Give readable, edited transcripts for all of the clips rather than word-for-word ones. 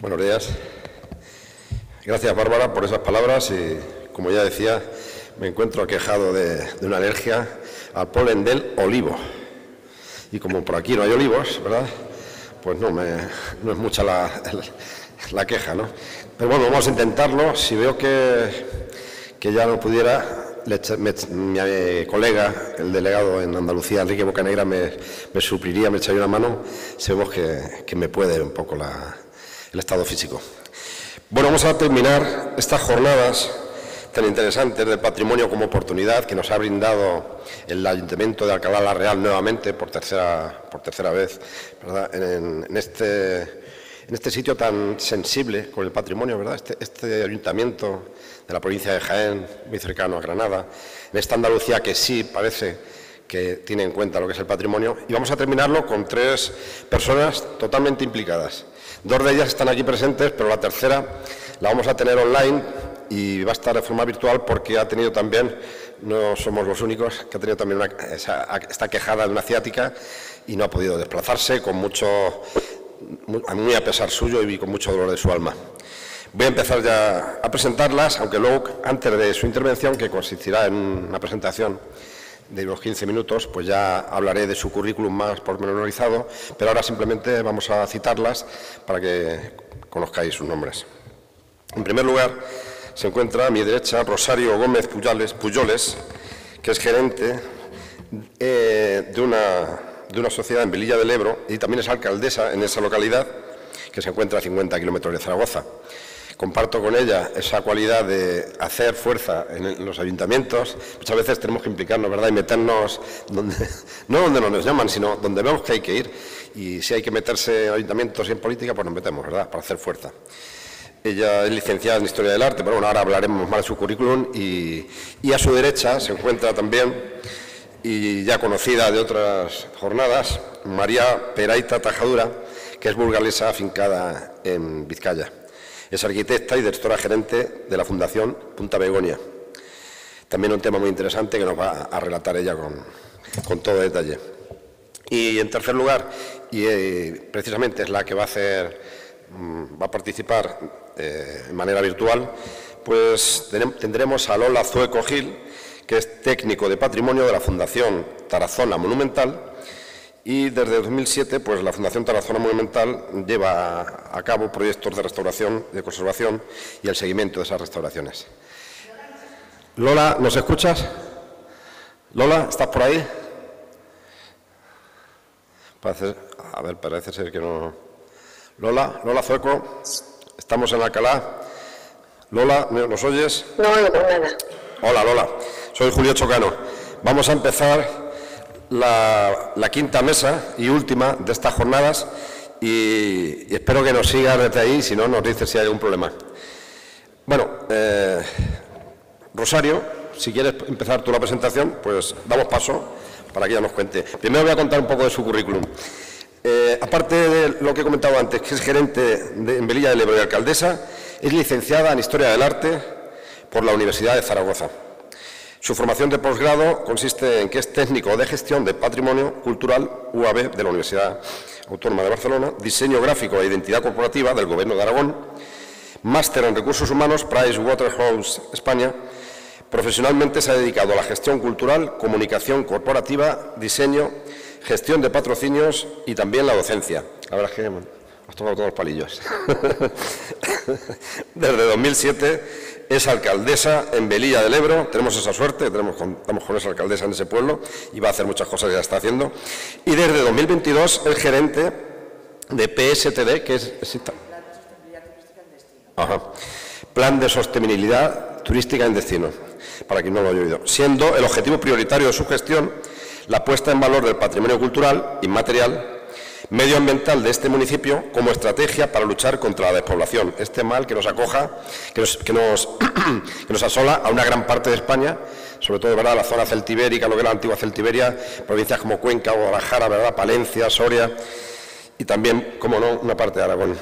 Buenos días. Gracias, Bárbara, por esas palabras. Y, como ya decía, me encuentro aquejado de una alergia al polen del olivo. Y como por aquí no hay olivos, ¿verdad? Pues no es mucha la queja, ¿no? Pero bueno, vamos a intentarlo. Si veo que ya no pudiera... Mi colega, el delegado en Andalucía, Enrique Bocanegra, me supliría, me echaría una mano. Sabemos que me puede un poco el estado físico. Bueno, vamos a terminar estas jornadas tan interesantes del patrimonio como oportunidad que nos ha brindado el Ayuntamiento de Alcalá la Real nuevamente por tercera vez, ¿verdad? En este sitio tan sensible con el patrimonio, ¿verdad? Este ayuntamiento de la provincia de Jaén, muy cercano a Granada, en esta Andalucía que sí parece que tiene en cuenta lo que es el patrimonio. Y vamos a terminarlo con tres personas totalmente implicadas. Dos de ellas están aquí presentes, pero la tercera la vamos a tener online y va a estar de forma virtual porque ha tenido también, no somos los únicos, que ha tenido también está quejada de una ciática y no ha podido desplazarse con muy a pesar suyo y con mucho dolor de su alma. Voy a empezar ya a presentarlas, aunque luego, antes de su intervención, que consistirá en una presentación de unos 15 minutos, pues ya hablaré de su currículum más pormenorizado, pero ahora simplemente vamos a citarlas para que conozcáis sus nombres. En primer lugar, se encuentra a mi derecha Rosario Gómez Puyoles, que es gerente de una sociedad en Velilla del Ebro y también es alcaldesa en esa localidad, que se encuentra a 50 kilómetros de Zaragoza. Comparto con ella esa cualidad de hacer fuerza en los ayuntamientos. Muchas veces tenemos que implicarnos, ¿verdad?, y meternos no donde nos llaman, sino donde vemos que hay que ir. Y si hay que meterse en ayuntamientos y en política, pues nos metemos, ¿verdad?, para hacer fuerza. Ella es licenciada en Historia del Arte, pero bueno, ahora hablaremos más de su currículum. Y a su derecha se encuentra también, y ya conocida de otras jornadas, María Peraita Tajadura, que es burgalesa afincada en Vizcaya. Es arquitecta y directora gerente de la Fundación Punta Begonia. También un tema muy interesante que nos va a relatar ella con todo detalle. Y en tercer lugar, y precisamente es la que va a participar de manera virtual, pues tendremos a Lola Zueco Gil, que es técnico de patrimonio de la Fundación Tarazona Monumental. Y desde 2007, pues la Fundación Tarazona Monumental lleva a cabo proyectos de restauración, de conservación y el seguimiento de esas restauraciones. Lola, ¿nos escuchas? Lola, ¿estás por ahí? Parece ser que no. Lola Zueco, estamos en Alcalá. Lola, ¿nos oyes? No, nada. Hola, Lola. Soy Julio Chocano. Vamos a empezar la quinta mesa y última de estas jornadas y espero que nos sigas desde ahí, si no nos dices si hay algún problema. Bueno, Rosario, si quieres empezar tú la presentación, pues damos paso para que ella nos cuente. Primero voy a contar un poco de su currículum. Aparte de lo que he comentado antes, que es gerente en Velilla del Ebro y alcaldesa, es licenciada en Historia del Arte por la Universidad de Zaragoza. Su formación de posgrado consiste en que es técnico de gestión de patrimonio cultural UAB de la Universidad Autónoma de Barcelona, diseño gráfico e identidad corporativa del Gobierno de Aragón, máster en recursos humanos Pricewaterhouse España. Profesionalmente se ha dedicado a la gestión cultural, comunicación corporativa, diseño, gestión de patrocinios y también la docencia. La verdad es que has tocado todos los palillos. Desde 2007... es alcaldesa en Velilla del Ebro, tenemos esa suerte, estamos con esa alcaldesa en ese pueblo y va a hacer muchas cosas que ya está haciendo. Y desde 2022 es gerente de PSTD, que es... Plan de Sostenibilidad Turística en Destino, para quien no lo haya oído, siendo el objetivo prioritario de su gestión la puesta en valor del patrimonio cultural, inmaterial, medioambiental de este municipio como estrategia para luchar contra la despoblación, este mal que nos acoja, que nos asola a una gran parte de España, sobre todo, ¿verdad?, la zona celtibérica, lo que era la antigua Celtiberia, provincias como Cuenca, Guadalajara, ¿verdad?, Palencia, Soria y también, como no, una parte de Aragón.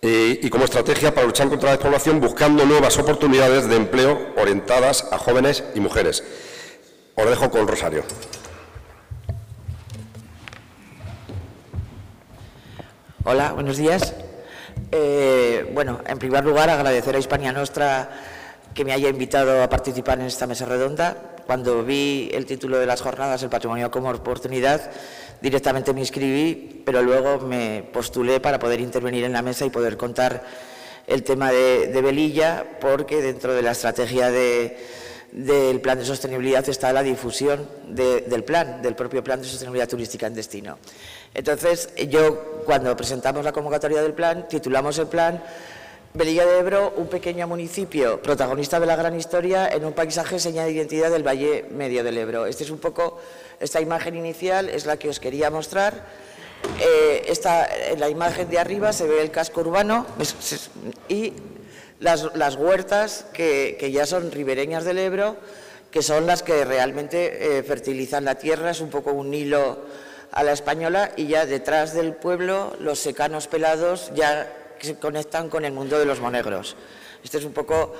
Y como estrategia para luchar contra la despoblación buscando nuevas oportunidades de empleo orientadas a jóvenes y mujeres. Os dejo con Rosario. Hola, buenos días. Bueno, en primer lugar, agradecer a Hispania Nostra que me haya invitado a participar en esta mesa redonda. Cuando vi el título de las jornadas, el patrimonio como oportunidad, directamente me inscribí, pero luego me postulé para poder intervenir en la mesa y poder contar el tema de Velilla, porque dentro de la estrategia del plan de sostenibilidad está la difusión del propio plan de sostenibilidad turística en destino. Entonces, cuando presentamos la convocatoria del plan, titulamos el plan Velilla de Ebro, un pequeño municipio protagonista de la gran historia en un paisaje señal de identidad del Valle Medio del Ebro. Esta imagen inicial es la que os quería mostrar. En la imagen de arriba se ve el casco urbano y las huertas que ya son ribereñas del Ebro, que son las que realmente fertilizan la tierra. Es un poco un hilo a la española, y ya detrás del pueblo los secanos pelados ya que se conectan con el mundo de los monegros. Este es un poco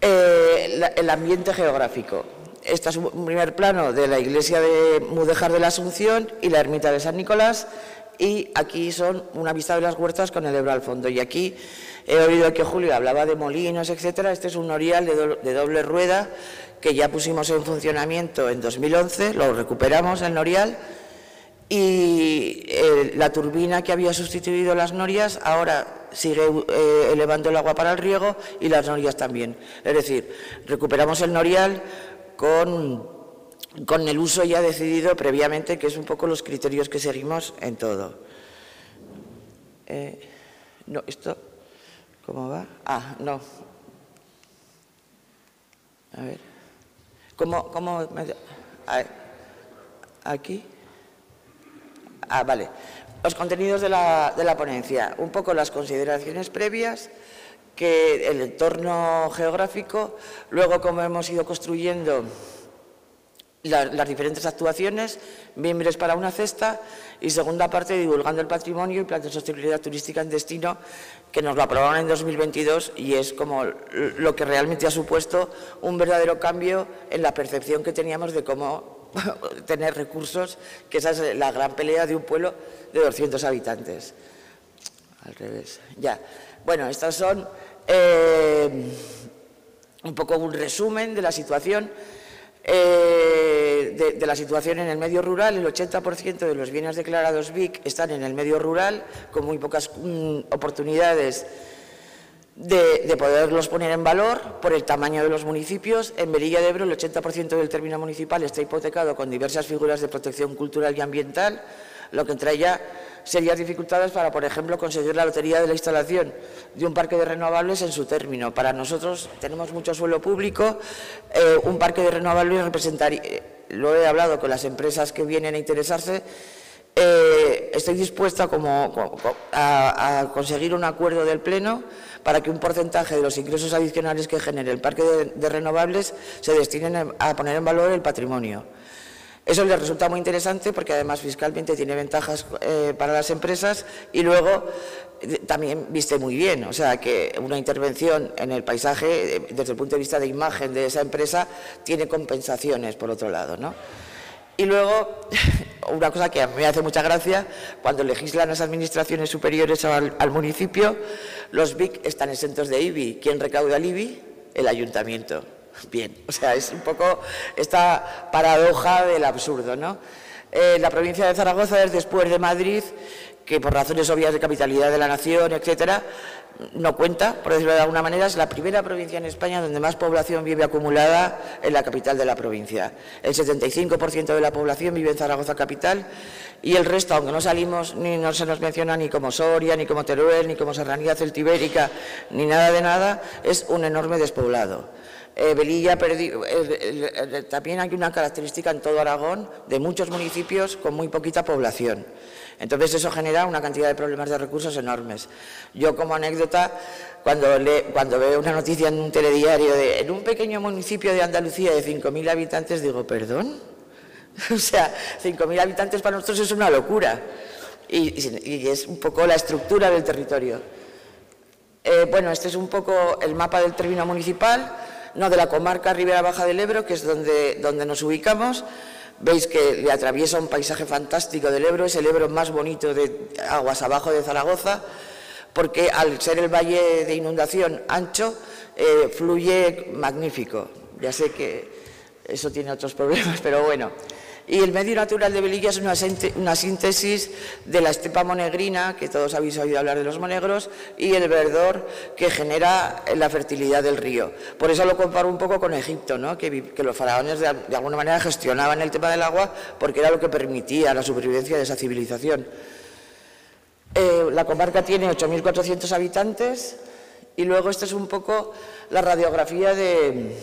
el ambiente geográfico. Este es un primer plano de la iglesia de Mudéjar de la Asunción y la ermita de San Nicolás, y aquí son una vista de las huertas con el Ebro al fondo. Y aquí he oído que Julio hablaba de molinos, etcétera. Este es un orial de doble rueda que ya pusimos en funcionamiento en 2011, lo recuperamos el norial. Y la turbina que había sustituido las norias ahora sigue elevando el agua para el riego, y las norias también. Es decir, recuperamos el norial con el uso ya decidido previamente, que es un poco los criterios que seguimos en todo. No, esto, ¿cómo va? Ah, no. A ver. ¿Cómo? A ver. Aquí. Ah, vale. Los contenidos de la ponencia, un poco las consideraciones previas, que el entorno geográfico, luego cómo hemos ido construyendo las diferentes actuaciones, mimbres para una cesta, y segunda parte, divulgando el patrimonio y plan de sostenibilidad turística en destino, que nos lo aprobaron en 2022 y es como lo que realmente ha supuesto un verdadero cambio en la percepción que teníamos de cómo tener recursos, que esa es la gran pelea de un pueblo de 200 habitantes. Al revés, ya. Bueno, estas son un poco un resumen de la situación. De la situación en el medio rural, el 80% de los bienes declarados BIC están en el medio rural, con muy pocas oportunidades de poderlos poner en valor por el tamaño de los municipios. En Velilla de Ebro el 80% del término municipal está hipotecado con diversas figuras de protección cultural y ambiental, lo que trae ya serias dificultades para, por ejemplo, conseguir la lotería de la instalación de un parque de renovables en su término. Para nosotros tenemos mucho suelo público, un parque de renovables representaría, lo he hablado con las empresas que vienen a interesarse, estoy dispuesta a conseguir un acuerdo del Pleno para que un porcentaje de los ingresos adicionales que genere el parque de renovables se destinen a poner en valor el patrimonio. Eso les resulta muy interesante porque además fiscalmente tiene ventajas para las empresas, y luego también viste muy bien, o sea que una intervención en el paisaje desde el punto de vista de imagen de esa empresa tiene compensaciones por otro lado, ¿no? Y luego, una cosa que a mí me hace mucha gracia, cuando legislan las administraciones superiores al municipio, los BIC están exentos de IBI. ¿Quién recauda el IBI? El ayuntamiento. Bien, o sea, es un poco esta paradoja del absurdo, ¿no? La provincia de Zaragoza es después de Madrid, que por razones obvias de capitalidad de la nación, etcétera, no cuenta, por decirlo de alguna manera. Es la primera provincia en España donde más población vive acumulada en la capital de la provincia. El 75% de la población vive en Zaragoza capital, y el resto, aunque no salimos, ni no se nos menciona ni como Soria, ni como Teruel, ni como Serranía Celtibérica, ni nada de nada, es un enorme despoblado. Velilla también hay una característica en todo Aragón de muchos municipios con muy poquita población. Entonces eso genera una cantidad de problemas de recursos enormes. Yo, como anécdota, cuando veo una noticia en un telediario de en un pequeño municipio de Andalucía de 5.000 habitantes, digo, ¿perdón? O sea, 5.000 habitantes para nosotros es una locura, y es un poco la estructura del territorio. Bueno, este es un poco el mapa del término municipal, no de la comarca Ribera Baja del Ebro, que es donde nos ubicamos. Veis que le atraviesa un paisaje fantástico del Ebro, es el Ebro más bonito de aguas abajo de Zaragoza. porque al ser el valle de inundación ancho, fluye magnífico. Ya sé que eso tiene otros problemas, pero bueno. Y el medio natural de Velilla es una síntesis de la estepa monegrina, que todos habéis oído hablar de los monegros, y el verdor que genera la fertilidad del río. Por eso lo comparo un poco con Egipto, ¿no? Que los faraones de alguna manera gestionaban el tema del agua porque era lo que permitía la supervivencia de esa civilización. La comarca tiene 8.400 habitantes y luego esto es un poco la radiografía de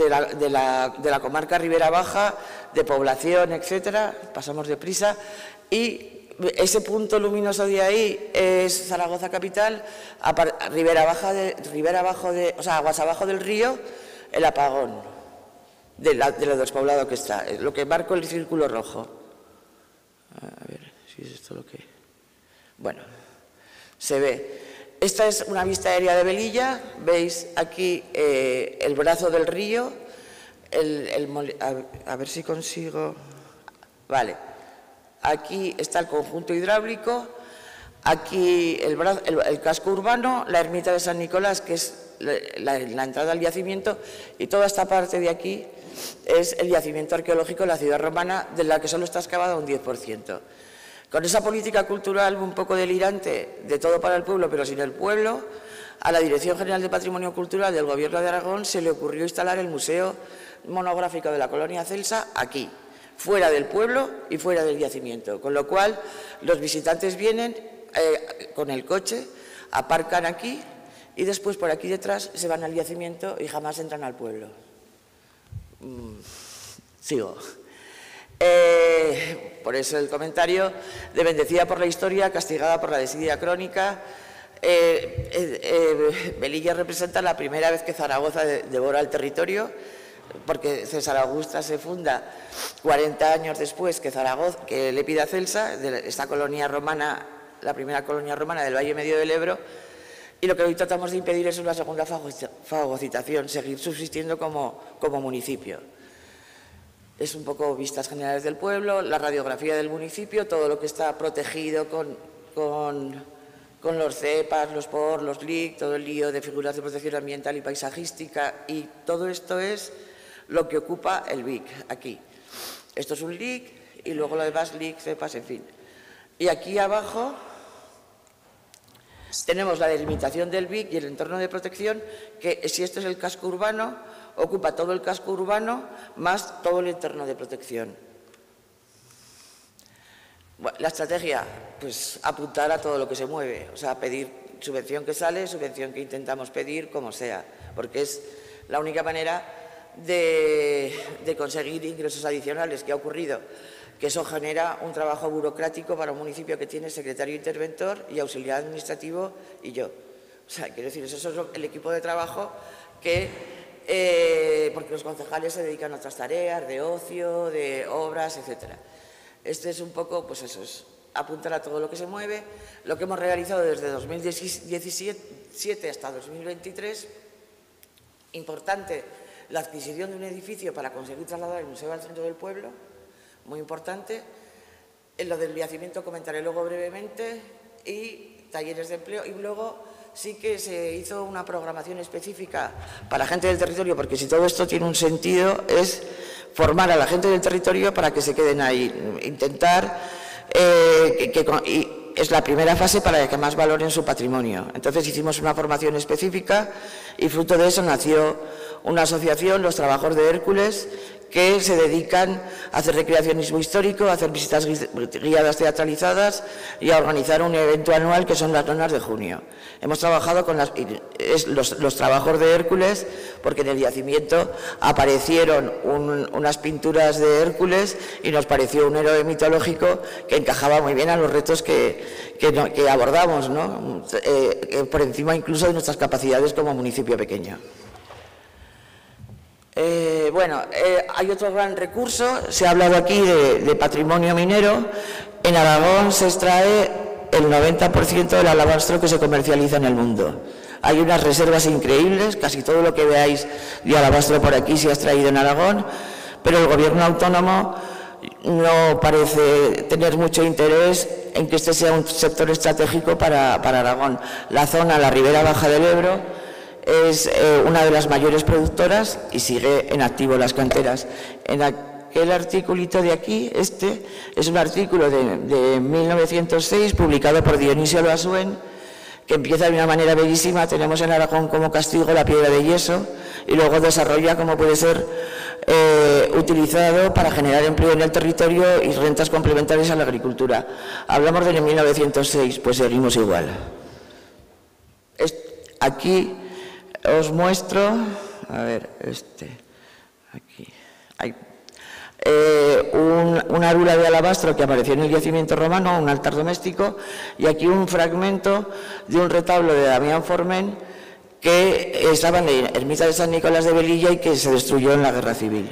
la comarca Ribera Baja, de población, etcétera. Pasamos deprisa y ese punto luminoso de ahí es Zaragoza capital, aguas abajo del río, el apagón de lo despoblado que está, lo que marco el círculo rojo. A ver si es esto lo que... Bueno, se ve. Esta es una vista aérea de Velilla. Veis aquí el brazo del río, a ver si consigo... Vale, aquí está el conjunto hidráulico, aquí el casco urbano, la ermita de San Nicolás, que es la entrada al yacimiento, y toda esta parte de aquí es el yacimiento arqueológico de la ciudad romana, de la que solo está excavada un 10%. Con esa política cultural un poco delirante de todo para el pueblo, pero sin el pueblo, a la Dirección General de Patrimonio Cultural del Gobierno de Aragón se le ocurrió instalar el Museo Monográfico de la Colonia Celsa aquí, fuera del pueblo y fuera del yacimiento. Con lo cual, los visitantes vienen con el coche, aparcan aquí y después por aquí detrás se van al yacimiento y jamás entran al pueblo. Sigo. Por eso el comentario de bendecida por la historia, castigada por la desidia crónica. Velilla representa la primera vez que Zaragoza devora el territorio, porque César Augusta se funda 40 años después que Zaragoza, que le pide a Celsa, de esta colonia romana, la primera colonia romana del Valle Medio del Ebro, y lo que hoy tratamos de impedir es una segunda fagocitación, seguir subsistiendo como municipio. Es un poco vistas generales del pueblo, la radiografía del municipio, todo lo que está protegido con los cepas, los POR, los LIC, todo el lío de figuras de protección ambiental y paisajística, y todo esto es lo que ocupa el VIC aquí. Esto es un LIC y luego lo demás LIC, cepas, en fin. Y aquí abajo tenemos la delimitación del VIC y el entorno de protección, que si esto es el casco urbano, ocupa todo el casco urbano más todo el entorno de protección. Bueno, la estrategia, pues apuntar a todo lo que se mueve, o sea, pedir subvención que sale, subvención que intentamos pedir, como sea, porque es la única manera de conseguir ingresos adicionales. ¿Qué ha ocurrido? Que eso genera un trabajo burocrático para un municipio que tiene secretario interventor y auxiliar administrativo y yo. O sea, quiero decir, eso es el equipo de trabajo que... porque los concejales se dedican a otras tareas, de ocio, de obras, etcétera. Este es un poco, pues eso, es apuntar a todo lo que se mueve. Lo que hemos realizado desde 2017 hasta 2023, importante la adquisición de un edificio para conseguir trasladar el museo al centro del pueblo, muy importante. En lo del yacimiento comentaré luego brevemente, y talleres de empleo, y luego... Sí que se hizo una programación específica para gente del territorio, porque si todo esto tiene un sentido es formar a la gente del territorio para que se queden ahí, intentar y es la primera fase para que más valoren su patrimonio. Entonces hicimos una formación específica y fruto de eso nació una asociación, los Trabajos de Hércules, que se dedican a hacer recreacionismo histórico, a hacer visitas guiadas teatralizadas y a organizar un evento anual que son las nonas de junio. Hemos trabajado con los Trabajos de Hércules porque en el yacimiento aparecieron unas pinturas de Hércules y nos pareció un héroe mitológico que encajaba muy bien a los retos que abordamos, ¿no? Por encima incluso de nuestras capacidades como municipio pequeño. Hay otro gran recurso, se ha hablado aquí de patrimonio minero. En Aragón se extrae el 90% del alabastro que se comercializa en el mundo. Hay unas reservas increíbles, casi todo lo que veáis de alabastro por aquí se ha extraído en Aragón, pero el gobierno autónomo no parece tener mucho interés en que este sea un sector estratégico para Aragón. La zona, la ribera baja del Ebro, es una de las mayores productoras y sigue en activo las canteras. En aquel articulito de aquí, este, es un artículo de 1906 publicado por Dionisio Loasuén, que empieza de una manera bellísima. Tenemos en Aragón como castigo la piedra de yeso y luego desarrolla cómo puede ser utilizado para generar empleo en el territorio y rentas complementarias a la agricultura. Hablamos de 1906, pues seguimos igual. Aquí os muestro, a ver, aquí, ahí. Una arula de alabastro que apareció en el yacimiento romano, un altar doméstico, y aquí un fragmento de un retablo de Damián Forment que estaba en la ermita de San Nicolás de Velilla y que se destruyó en la Guerra Civil.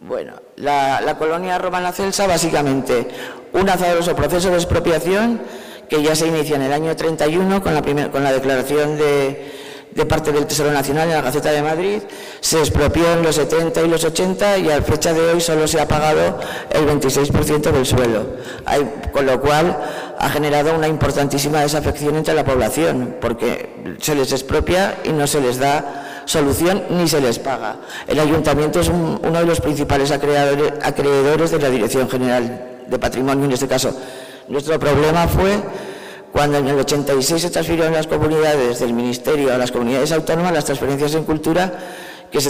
Bueno, la colonia romana celsa, básicamente, un azaroso proceso de expropiación que ya se inicia en el año 31 con la declaración de parte del Tesoro Nacional en la Gaceta de Madrid. Se expropió en los 70 y los 80 y a fecha de hoy solo se ha pagado el 26% del suelo, con lo cual ha generado una importantísima desafección entre la población, porque se les expropia y no se les da solución ni se les paga. El ayuntamiento es uno de los principales acreedores de la Dirección General de Patrimonio en este caso. Nuestro problema fue cuando en el 86 se transfirieron las comunidades del Ministerio a las comunidades autónomas las transferencias en cultura, que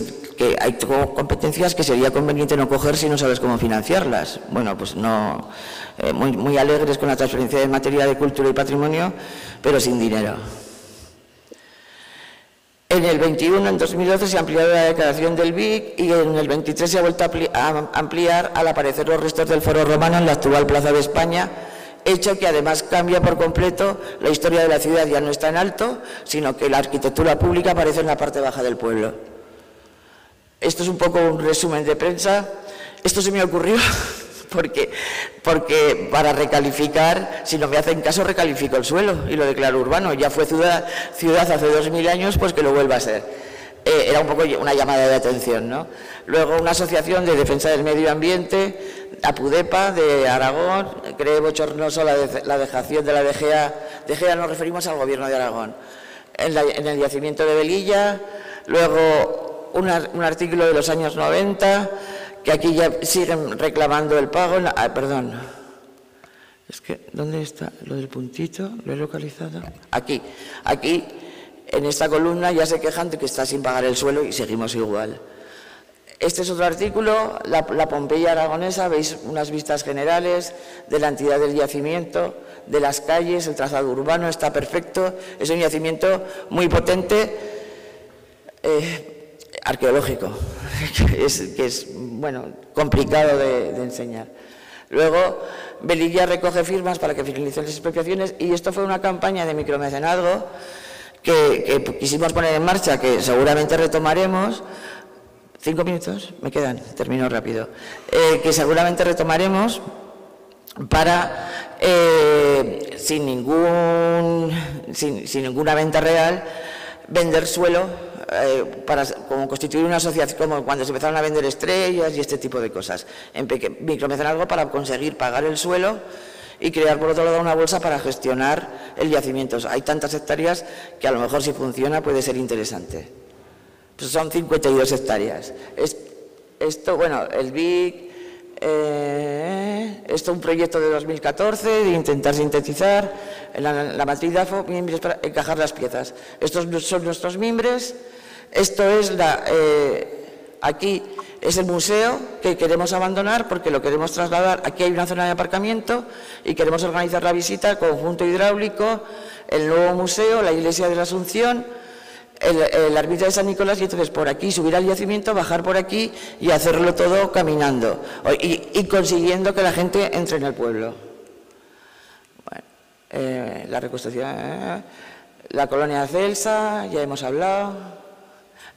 hay competencias que sería conveniente no coger si no sabes cómo financiarlas. Bueno, pues no, muy alegres con la transferencia de materia de cultura y patrimonio, pero sin dinero. En el 21, en 2012, se ha ampliado la declaración del BIC y en el 23 se ha vuelto a ampliar al aparecer los restos del Foro Romano en la actual Plaza de España, hecho que además cambia por completo la historia de la ciudad. Ya no está en alto, sino que la arquitectura pública aparece en la parte baja del pueblo. Esto es un poco un resumen de prensa. Esto se me ocurrió porque para recalificar, si no me hacen caso, recalifico el suelo y lo declaro urbano. Ya fue ciudad hace 2000 años, pues que lo vuelva a ser. Era un poco una llamada de atención, ¿no? Luego una asociación de defensa del medio ambiente, APUDEPA de Aragón, cree bochornoso la dejación de la DGA. DGA nos referimos al gobierno de Aragón. En el yacimiento de Velilla, luego un artículo de los años 90, que aquí ya siguen reclamando el pago. Perdón, es que ¿dónde está lo del puntito? ¿Lo he localizado? Aquí. En esta columna ya se quejan de que está sin pagar el suelo y seguimos igual. Este es otro artículo, la Pompeya aragonesa. Veis unas vistas generales de la entidad del yacimiento, de las calles, el trazado urbano está perfecto. Es un yacimiento muy potente, arqueológico, que es bueno, complicado de enseñar. Luego, Velilla recoge firmas para que finalicen las expropiaciones y esto fue una campaña de micromecenazgo que quisimos poner en marcha, que seguramente retomaremos. 5 minutos me quedan, termino rápido. Que seguramente retomaremos para, sin ninguna venta real, vender suelo como constituir una asociación, como cuando se empezaron a vender estrellas y este tipo de cosas. Micromecenazgo algo para conseguir pagar el suelo y crear, por otro lado, una bolsa para gestionar el yacimiento. Hay tantas hectáreas que a lo mejor si funciona puede ser interesante. Pues son 52 hectáreas. Esto, bueno, el BIC, esto un proyecto de 2014 de intentar sintetizar la matriz DAFO, mimbres para encajar las piezas. Estos son nuestros mimbres. Esto es aquí es el museo que queremos abandonar porque lo queremos trasladar. Aquí hay una zona de aparcamiento y queremos organizar la visita, conjunto hidráulico, el nuevo museo, la iglesia de la Asunción, la ermita de San Nicolás, y entonces por aquí subir al yacimiento, bajar por aquí y hacerlo todo caminando y consiguiendo que la gente entre en el pueblo. Bueno, la reconstrucción, la colonia celsa, ya hemos hablado.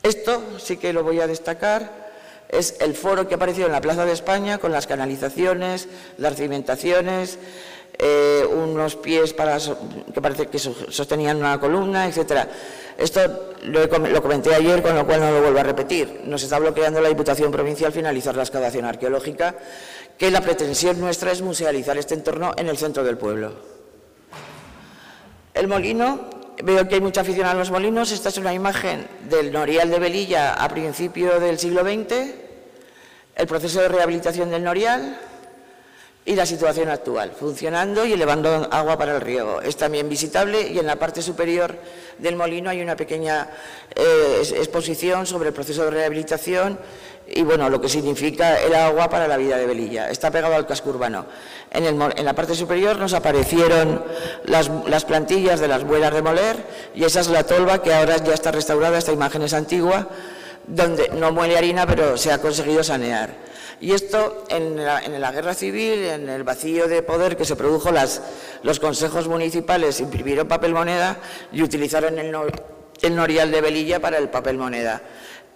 Esto sí que lo voy a destacar. Es el foro que apareció en la Plaza de España con las canalizaciones, las cimentaciones, unos pies para que parece que sostenían una columna, etcétera. Esto lo comenté ayer, con lo cual no lo vuelvo a repetir. Nos está bloqueando la Diputación Provincial finalizar la excavación arqueológica, que la pretensión nuestra es musealizar este entorno en el centro del pueblo. El molino, veo que hay mucha afición a los molinos. Esta es una imagen del Norial de Velilla a principio del siglo XX, el proceso de rehabilitación del Norial y la situación actual, funcionando y elevando agua para el riego. Es también visitable y en la parte superior del molino hay una pequeña exposición sobre el proceso de rehabilitación y bueno, lo que significa el agua para la vida de Velilla. Está pegado al casco urbano. En la parte superior nos aparecieron las plantillas de las muelas de moler y esa es la tolva que ahora ya está restaurada, esta imagen es antigua, donde no muele harina pero se ha conseguido sanear. Y esto en la guerra civil, en el vacío de poder que se produjo, los consejos municipales imprimieron papel moneda y utilizaron el Norial de Velilla para el papel moneda.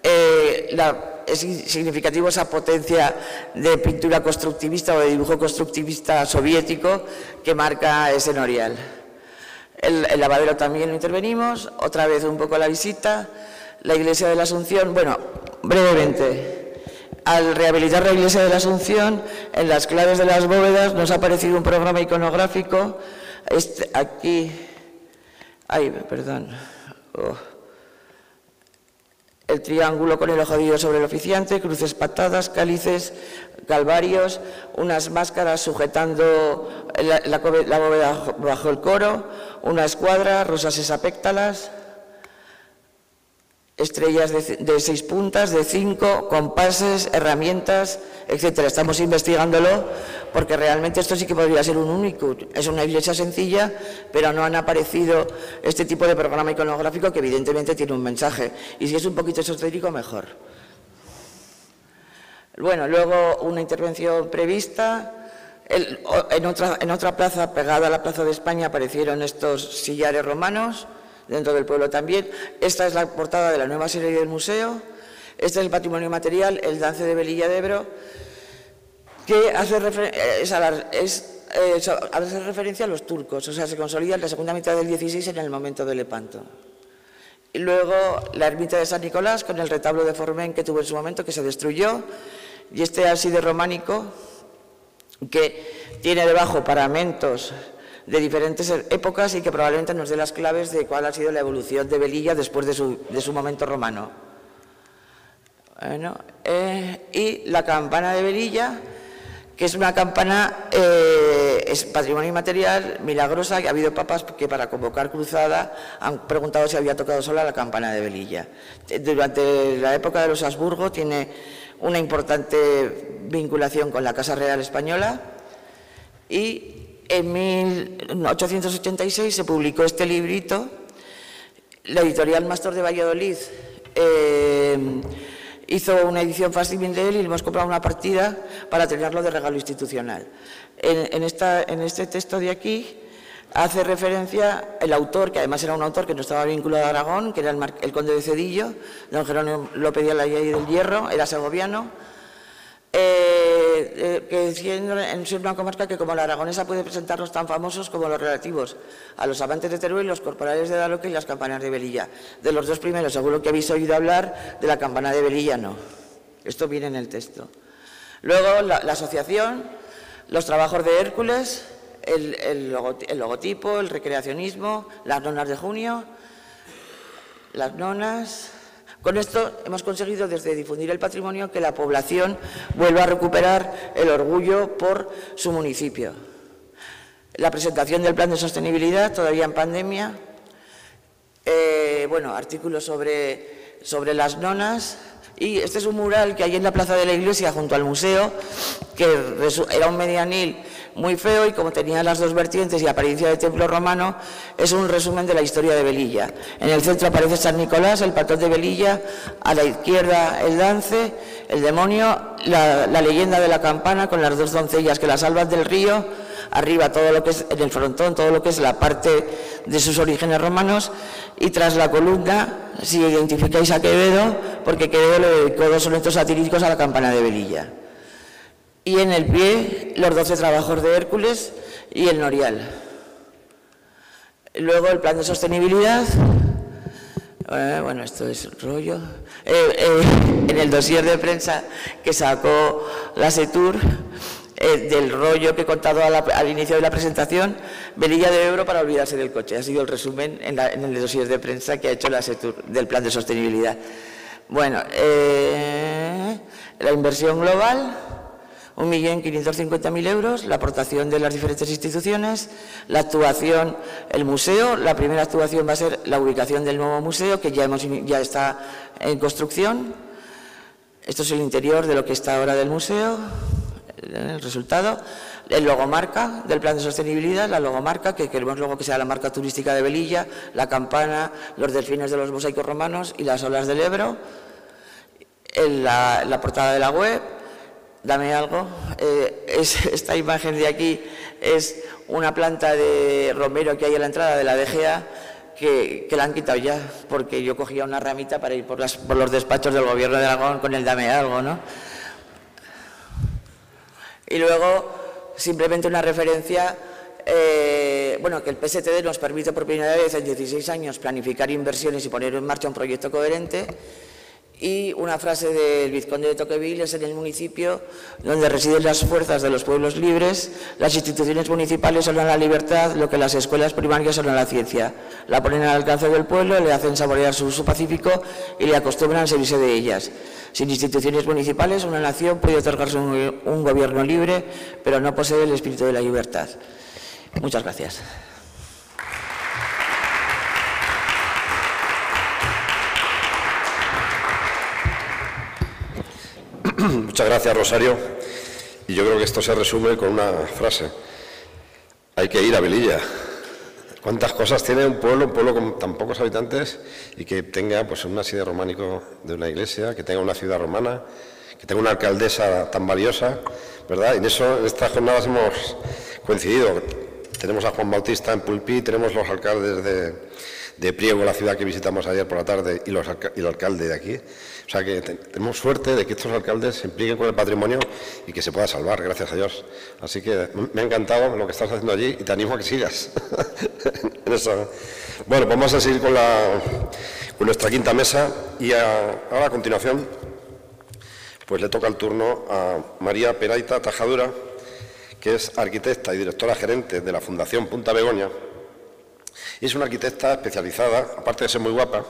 Es significativo esa potencia de pintura constructivista o de dibujo constructivista soviético que marca ese Norial. El lavadero también lo intervenimos, otra vez un poco la visita, la iglesia de la Asunción, bueno, brevemente. Al rehabilitar la iglesia de la Asunción, en las claves de las bóvedas nos ha aparecido un programa iconográfico. El triángulo con el ojo de Dios sobre el oficiante, cruces patadas, cálices, calvarios, unas máscaras sujetando la bóveda bajo el coro, una escuadra, rosas hexapéctalas, estrellas de 6 puntas, de 5, compases, herramientas, etcétera. Estamos investigándolo porque realmente esto sí que podría ser un único. Es una iglesia sencilla, pero no han aparecido este tipo de programa iconográfico que evidentemente tiene un mensaje. Y si es un poquito esotérico, mejor. Bueno, luego una intervención prevista. En otra plaza, pegada a la Plaza de España, aparecieron estos sillares romanos. Dentro del pueblo también. Esta es la portada de la nueva serie del museo. Este es el patrimonio material, el Dance de Velilla de Ebro, que hace referencia a los turcos, o sea, se consolida en la segunda mitad del 16 en el momento de Lepanto. Y luego la ermita de San Nicolás con el retablo de Formen que tuvo en su momento, que se destruyó, y este ábside románico que tiene debajo paramentos de diferentes épocas y que probablemente nos dé las claves de cuál ha sido la evolución de Velilla después de su momento romano. Bueno, y la campana de Velilla, que es una campana, es patrimonio inmaterial, milagrosa. Ha habido papas que para convocar cruzada han preguntado si había tocado sola la campana de Velilla. Durante la época de los Habsburgo tiene una importante vinculación con la Casa Real Española y en 1886 se publicó este librito, la editorial Mastor de Valladolid hizo una edición facsímil de él y le hemos comprado una partida para tenerlo de regalo institucional. En este texto de aquí hace referencia el autor, que además era un autor que no estaba vinculado a Aragón, que era el conde de Cedillo, don Jerónimo López de Alayaí del Hierro, era segoviano. Que siendo una comarca que como la aragonesa puede presentarnos tan famosos como los relativos a los amantes de Teruel, los corporales de Daroca y las campanas de Velilla. De los dos primeros seguro que habéis oído hablar, de la campana de Velilla no. Esto viene en el texto. Luego la asociación, los trabajos de Hércules, el logotipo, el recreacionismo, las nonas de junio, las nonas. Con esto hemos conseguido, desde difundir el patrimonio, que la población vuelva a recuperar el orgullo por su municipio. La presentación del plan de sostenibilidad, todavía en pandemia. Bueno, artículos sobre las nonas. Y este es un mural que hay en la plaza de la iglesia, junto al museo, que era un medianil muy feo y como tenía las dos vertientes y apariencia de templo romano, es un resumen de la historia de Velilla. En el centro aparece San Nicolás, el patrón de Velilla, a la izquierda el Dance, el demonio, la leyenda de la campana con las dos doncellas que la salvan del río, arriba todo lo que es en el frontón, todo lo que es la parte de sus orígenes romanos, y tras la columna, si identificáis a Quevedo, porque Quevedo le dedicó 2 sonetos satíricos a la campana de Velilla. Y en el pie, los 12 trabajos de Hércules y el Norial. Luego el plan de sostenibilidad. Bueno, esto es rollo. En el dossier de prensa que sacó la SETUR, del rollo que he contado al inicio de la presentación, velilla de euro para olvidarse del coche. Ha sido el resumen en el dossier de prensa que ha hecho la SETUR del plan de sostenibilidad. Bueno, la inversión global, 1.550.000 euros, la aportación de las diferentes instituciones, la actuación, el museo. La primera actuación va a ser la ubicación del nuevo museo, que ya está en construcción. Esto es el interior de lo que está ahora del museo, el resultado. El logomarca del plan de sostenibilidad, la logomarca, que queremos luego que sea la marca turística de Velilla, la campana, los delfines de los mosaicos romanos y las olas del Ebro. La portada de la web. Dame algo. Esta imagen de aquí es una planta de romero que hay a la entrada de la DGA que la han quitado ya, porque yo cogía una ramita para ir por los despachos del Gobierno de Aragón con el dame algo, ¿no? Y luego, simplemente una referencia, bueno, que el PSTD nos permite por primera vez en 16 años planificar inversiones y poner en marcha un proyecto coherente. Y una frase del vizconde de Tocqueville: es en el municipio donde residen las fuerzas de los pueblos libres, las instituciones municipales son la libertad, lo que las escuelas primarias son la ciencia. La ponen al alcance del pueblo, le hacen saborear su uso pacífico y le acostumbran a servirse de ellas. Sin instituciones municipales, una nación puede otorgarse un gobierno libre, pero no posee el espíritu de la libertad. Muchas gracias. Muchas gracias, Rosario. Y yo creo que esto se resume con una frase. Hay que ir a Velilla. ¿Cuántas cosas tiene un pueblo con tan pocos habitantes y que tenga pues un ábside románico de una iglesia, que tenga una ciudad romana, que tenga una alcaldesa tan valiosa, ¿verdad? Y en eso, en estas jornadas hemos coincidido. Tenemos a Juan Bautista en Pulpí, tenemos los alcaldes de Priego, la ciudad que visitamos ayer por la tarde, y el alcalde de aquí. O sea que tenemos suerte de que estos alcaldes se impliquen con el patrimonio y que se pueda salvar, gracias a Dios. Así que me ha encantado lo que estás haciendo allí y te animo a que sigas. Bueno, pues vamos a seguir con nuestra quinta mesa y ahora a continuación pues le toca el turno a María Peraita Tajadura, que es arquitecta y directora gerente de la Fundación Punta Begoña. Es una arquitecta especializada, aparte de ser muy guapa,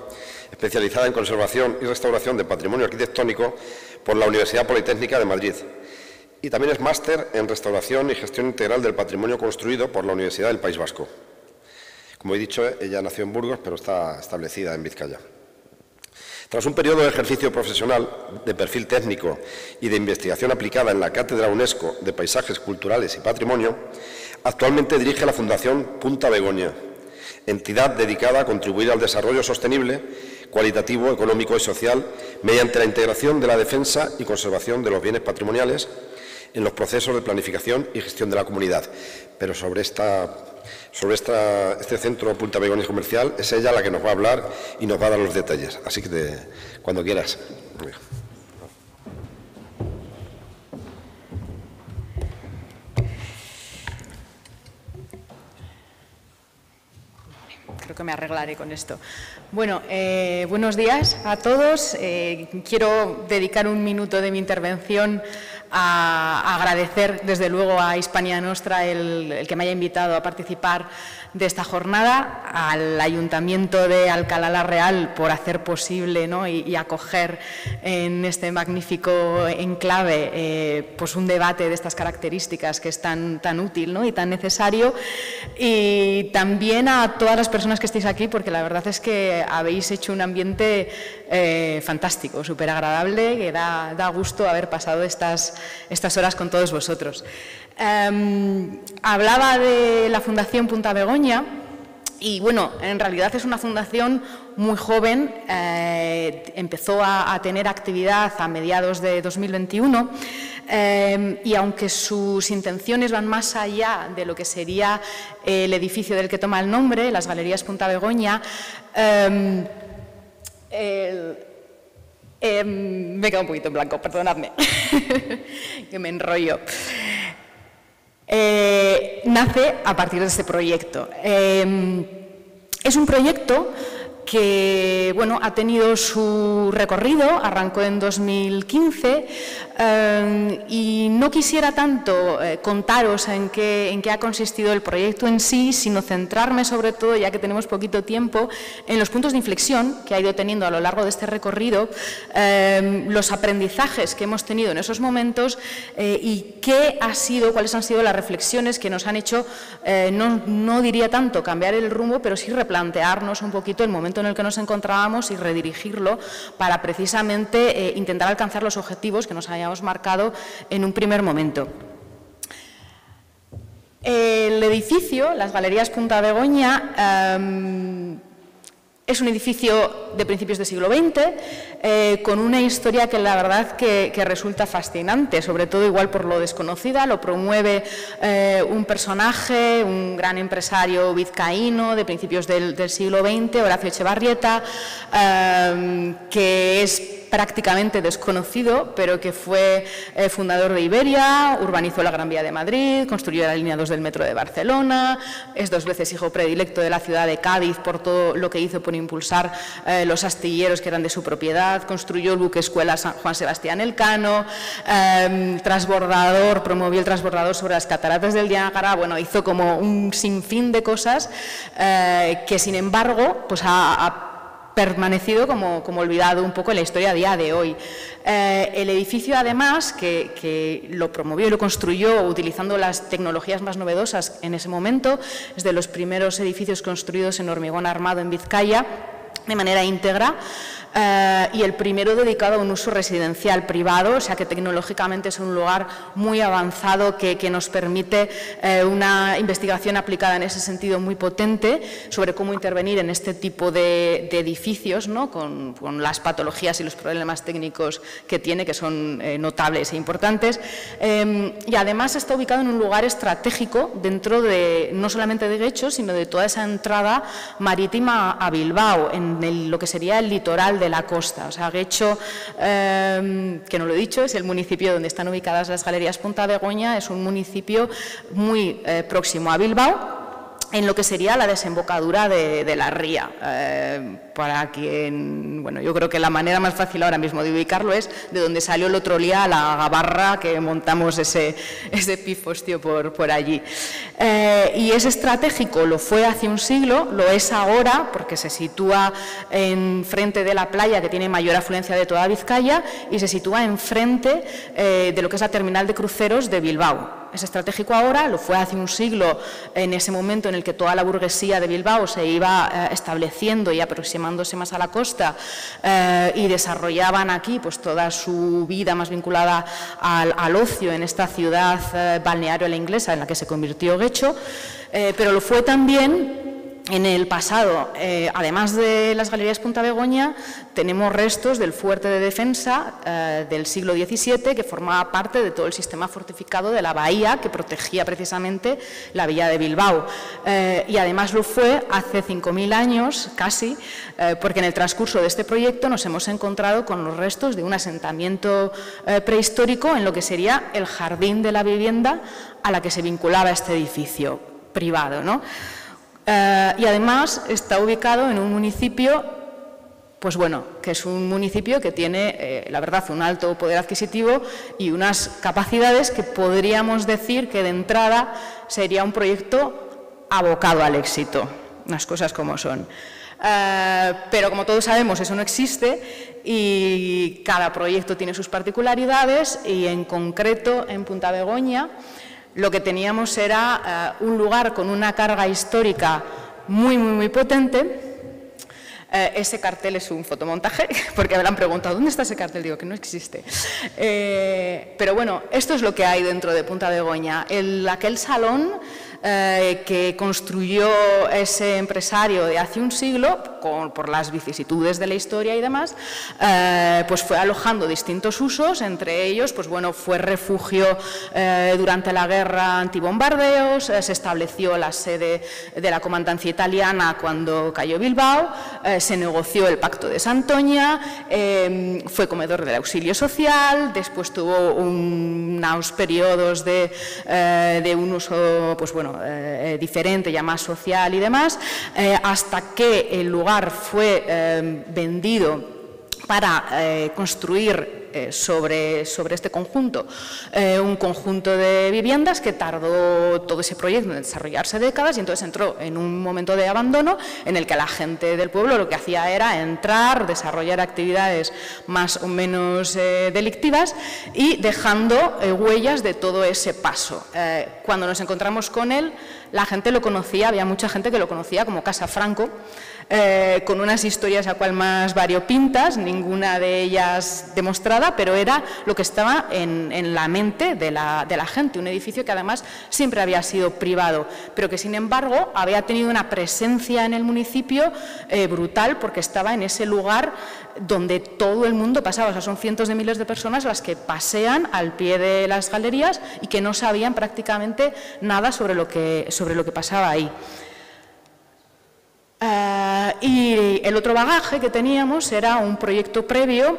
especializada en conservación y restauración de patrimonio arquitectónico por la Universidad Politécnica de Madrid. Y también es máster en restauración y gestión integral del patrimonio construido por la Universidad del País Vasco. Como he dicho, ella nació en Burgos, pero está establecida en Vizcaya. Tras un periodo de ejercicio profesional de perfil técnico y de investigación aplicada en la Cátedra UNESCO de Paisajes Culturales y Patrimonio, actualmente dirige la Fundación Punta Begoña, entidad dedicada a contribuir al desarrollo sostenible, cualitativo, económico y social, mediante la integración de la defensa y conservación de los bienes patrimoniales en los procesos de planificación y gestión de la comunidad. Pero sobre este centro Punta Begoña Comercial, es ella la que nos va a hablar y nos va a dar los detalles. Así que cuando quieras. Creo que me arreglaré con esto. Bueno, buenos días a todos. Quiero dedicar un minuto de mi intervención a agradecer, desde luego, a Hispania Nostra el que me haya invitado a participar de esta jornada, al Ayuntamiento de Alcalá la Real por hacer posible, ¿no?, y acoger en este magnífico enclave pues un debate de estas características que es tan útil, ¿no?, y tan necesario, y también a todas las personas que estáis aquí, porque la verdad es que habéis hecho un ambiente fantástico, súper agradable, que da gusto haber pasado estas horas con todos vosotros. Hablaba de la Fundación Punta Begoña y, bueno, en realidad es una fundación muy joven. Empezó a tener actividad a mediados de 2021 y aunque sus intenciones van más allá de lo que sería el edificio del que toma el nombre, las Galerías Punta Begoña, me he quedado un poquito en blanco, perdonadme, que me enrollo. nace a partir de este proyecto. Es un proyecto que bueno, ha tenido su recorrido, arrancó en 2015 y no quisiera tanto contaros en qué ha consistido el proyecto en sí, sino centrarme sobre todo, ya que tenemos poquito tiempo, en los puntos de inflexión que ha ido teniendo a lo largo de este recorrido, los aprendizajes que hemos tenido en esos momentos y cuáles han sido las reflexiones que nos han hecho, no diría tanto cambiar el rumbo, pero sí replantearnos un poquito el momento en el que nos encontrábamos y redirigirlo para precisamente intentar alcanzar los objetivos que nos habíamos marcado en un primer momento. El edificio, las Galerías Punta Begoña, es un edificio de principios del siglo XX, con una historia que la verdad que resulta fascinante, sobre todo igual por lo desconocida. Lo promueve un personaje, un gran empresario vizcaíno de principios del siglo XX, Horacio Echevarrieta, que es prácticamente desconocido, pero que fue fundador de Iberia, urbanizó la Gran Vía de Madrid, construyó la línea 2 del metro de Barcelona, es 2 veces hijo predilecto de la ciudad de Cádiz por todo lo que hizo por impulsar los astilleros que eran de su propiedad, construyó el buque escuela San Juan Sebastián Elcano, transbordador, promovió el transbordador sobre las cataratas del Niágara. Bueno, hizo como un sinfín de cosas que, sin embargo, pues ha permanecido como olvidado un poco en la historia a día de hoy. El edificio, además, que lo promovió y lo construyó utilizando las tecnologías más novedosas en ese momento, es de los primeros edificios construidos en hormigón armado en Vizcaya de manera íntegra, y el primero dedicado a un uso residencial privado, o sea que tecnológicamente es un lugar muy avanzado que nos permite una investigación aplicada en ese sentido muy potente sobre cómo intervenir en este tipo de edificios, ¿no? con las patologías y los problemas técnicos que tiene, que son notables e importantes, y además está ubicado en un lugar estratégico dentro de, no solamente de Guecho, sino de toda esa entrada marítima a Bilbao, en lo que sería el litoral de la costa. O sea, Guecho, que no lo he dicho, es el municipio donde están ubicadas las Galerías Punta Begoña, es un municipio muy próximo a Bilbao, en lo que sería la desembocadura de la ría. Para quien, bueno, yo creo que la manera más fácil ahora mismo de ubicarlo es de donde salió el otro día la gabarra que montamos ese pifostio por allí. Y es estratégico, lo fue hace un siglo, lo es ahora porque se sitúa enfrente de la playa que tiene mayor afluencia de toda Vizcaya y se sitúa enfrente de lo que es la terminal de cruceros de Bilbao. Es estratégico ahora, lo fue hace un siglo en ese momento en el que toda la burguesía de Bilbao se iba estableciendo y aproximándose más a la costa y desarrollaban aquí pues toda su vida más vinculada al ocio en esta ciudad balneario a la inglesa en la que se convirtió Guecho, pero lo fue también en el pasado. Además de las Galerías Punta Begoña, tenemos restos del fuerte de defensa del siglo XVII, que formaba parte de todo el sistema fortificado de la bahía, que protegía precisamente la villa de Bilbao. Y además lo fue hace 5.000 años, casi, porque en el transcurso de este proyecto nos hemos encontrado con los restos de un asentamiento prehistórico en lo que sería el jardín de la vivienda a la que se vinculaba este edificio privado, ¿no? Y además está ubicado en un municipio, pues bueno, que es un municipio que tiene, la verdad, un alto poder adquisitivo y unas capacidades que podríamos decir que de entrada sería un proyecto abocado al éxito, las cosas como son. Pero como todos sabemos, eso no existe y cada proyecto tiene sus particularidades y en concreto en Punta Begoña lo que teníamos era un lugar con una carga histórica muy, muy, muy potente. Ese cartel es un fotomontaje, porque me lo han preguntado, ¿dónde está ese cartel? Digo, que no existe. Pero bueno, esto es lo que hay dentro de Punta Begoña. Aquel salón que construyó ese empresario de hace un siglo por las vicisitudes de la historia y demás, pues fue alojando distintos usos, entre ellos, pues bueno, fue refugio durante la guerra antibombardeos, se estableció la sede de la comandancia italiana cuando cayó Bilbao, se negoció el Pacto de Santoña, fue comedor del auxilio social, después tuvo unos periodos de un uso, pues bueno, diferente, ya más social y demás, hasta que el lugar fue vendido para construir sobre este conjunto, un conjunto de viviendas que tardó todo ese proyecto en desarrollarse décadas, y entonces entró en un momento de abandono en el que la gente del pueblo lo que hacía era entrar, desarrollar actividades más o menos delictivas y dejando huellas de todo ese paso. Cuando nos encontramos con él, la gente lo conocía, había mucha gente que lo conocía como Casa Franco, con unas historias a cual más variopintas, ninguna de ellas demostrada, pero era lo que estaba en la mente de la gente, un edificio que además siempre había sido privado, pero que sin embargo había tenido una presencia en el municipio brutal, porque estaba en ese lugar donde todo el mundo pasaba, o sea, son cientos de miles de personas las que pasean al pie de las galerías y que no sabían prácticamente nada sobre lo que pasaba ahí. Y el otro bagaje que teníamos era un proyecto previo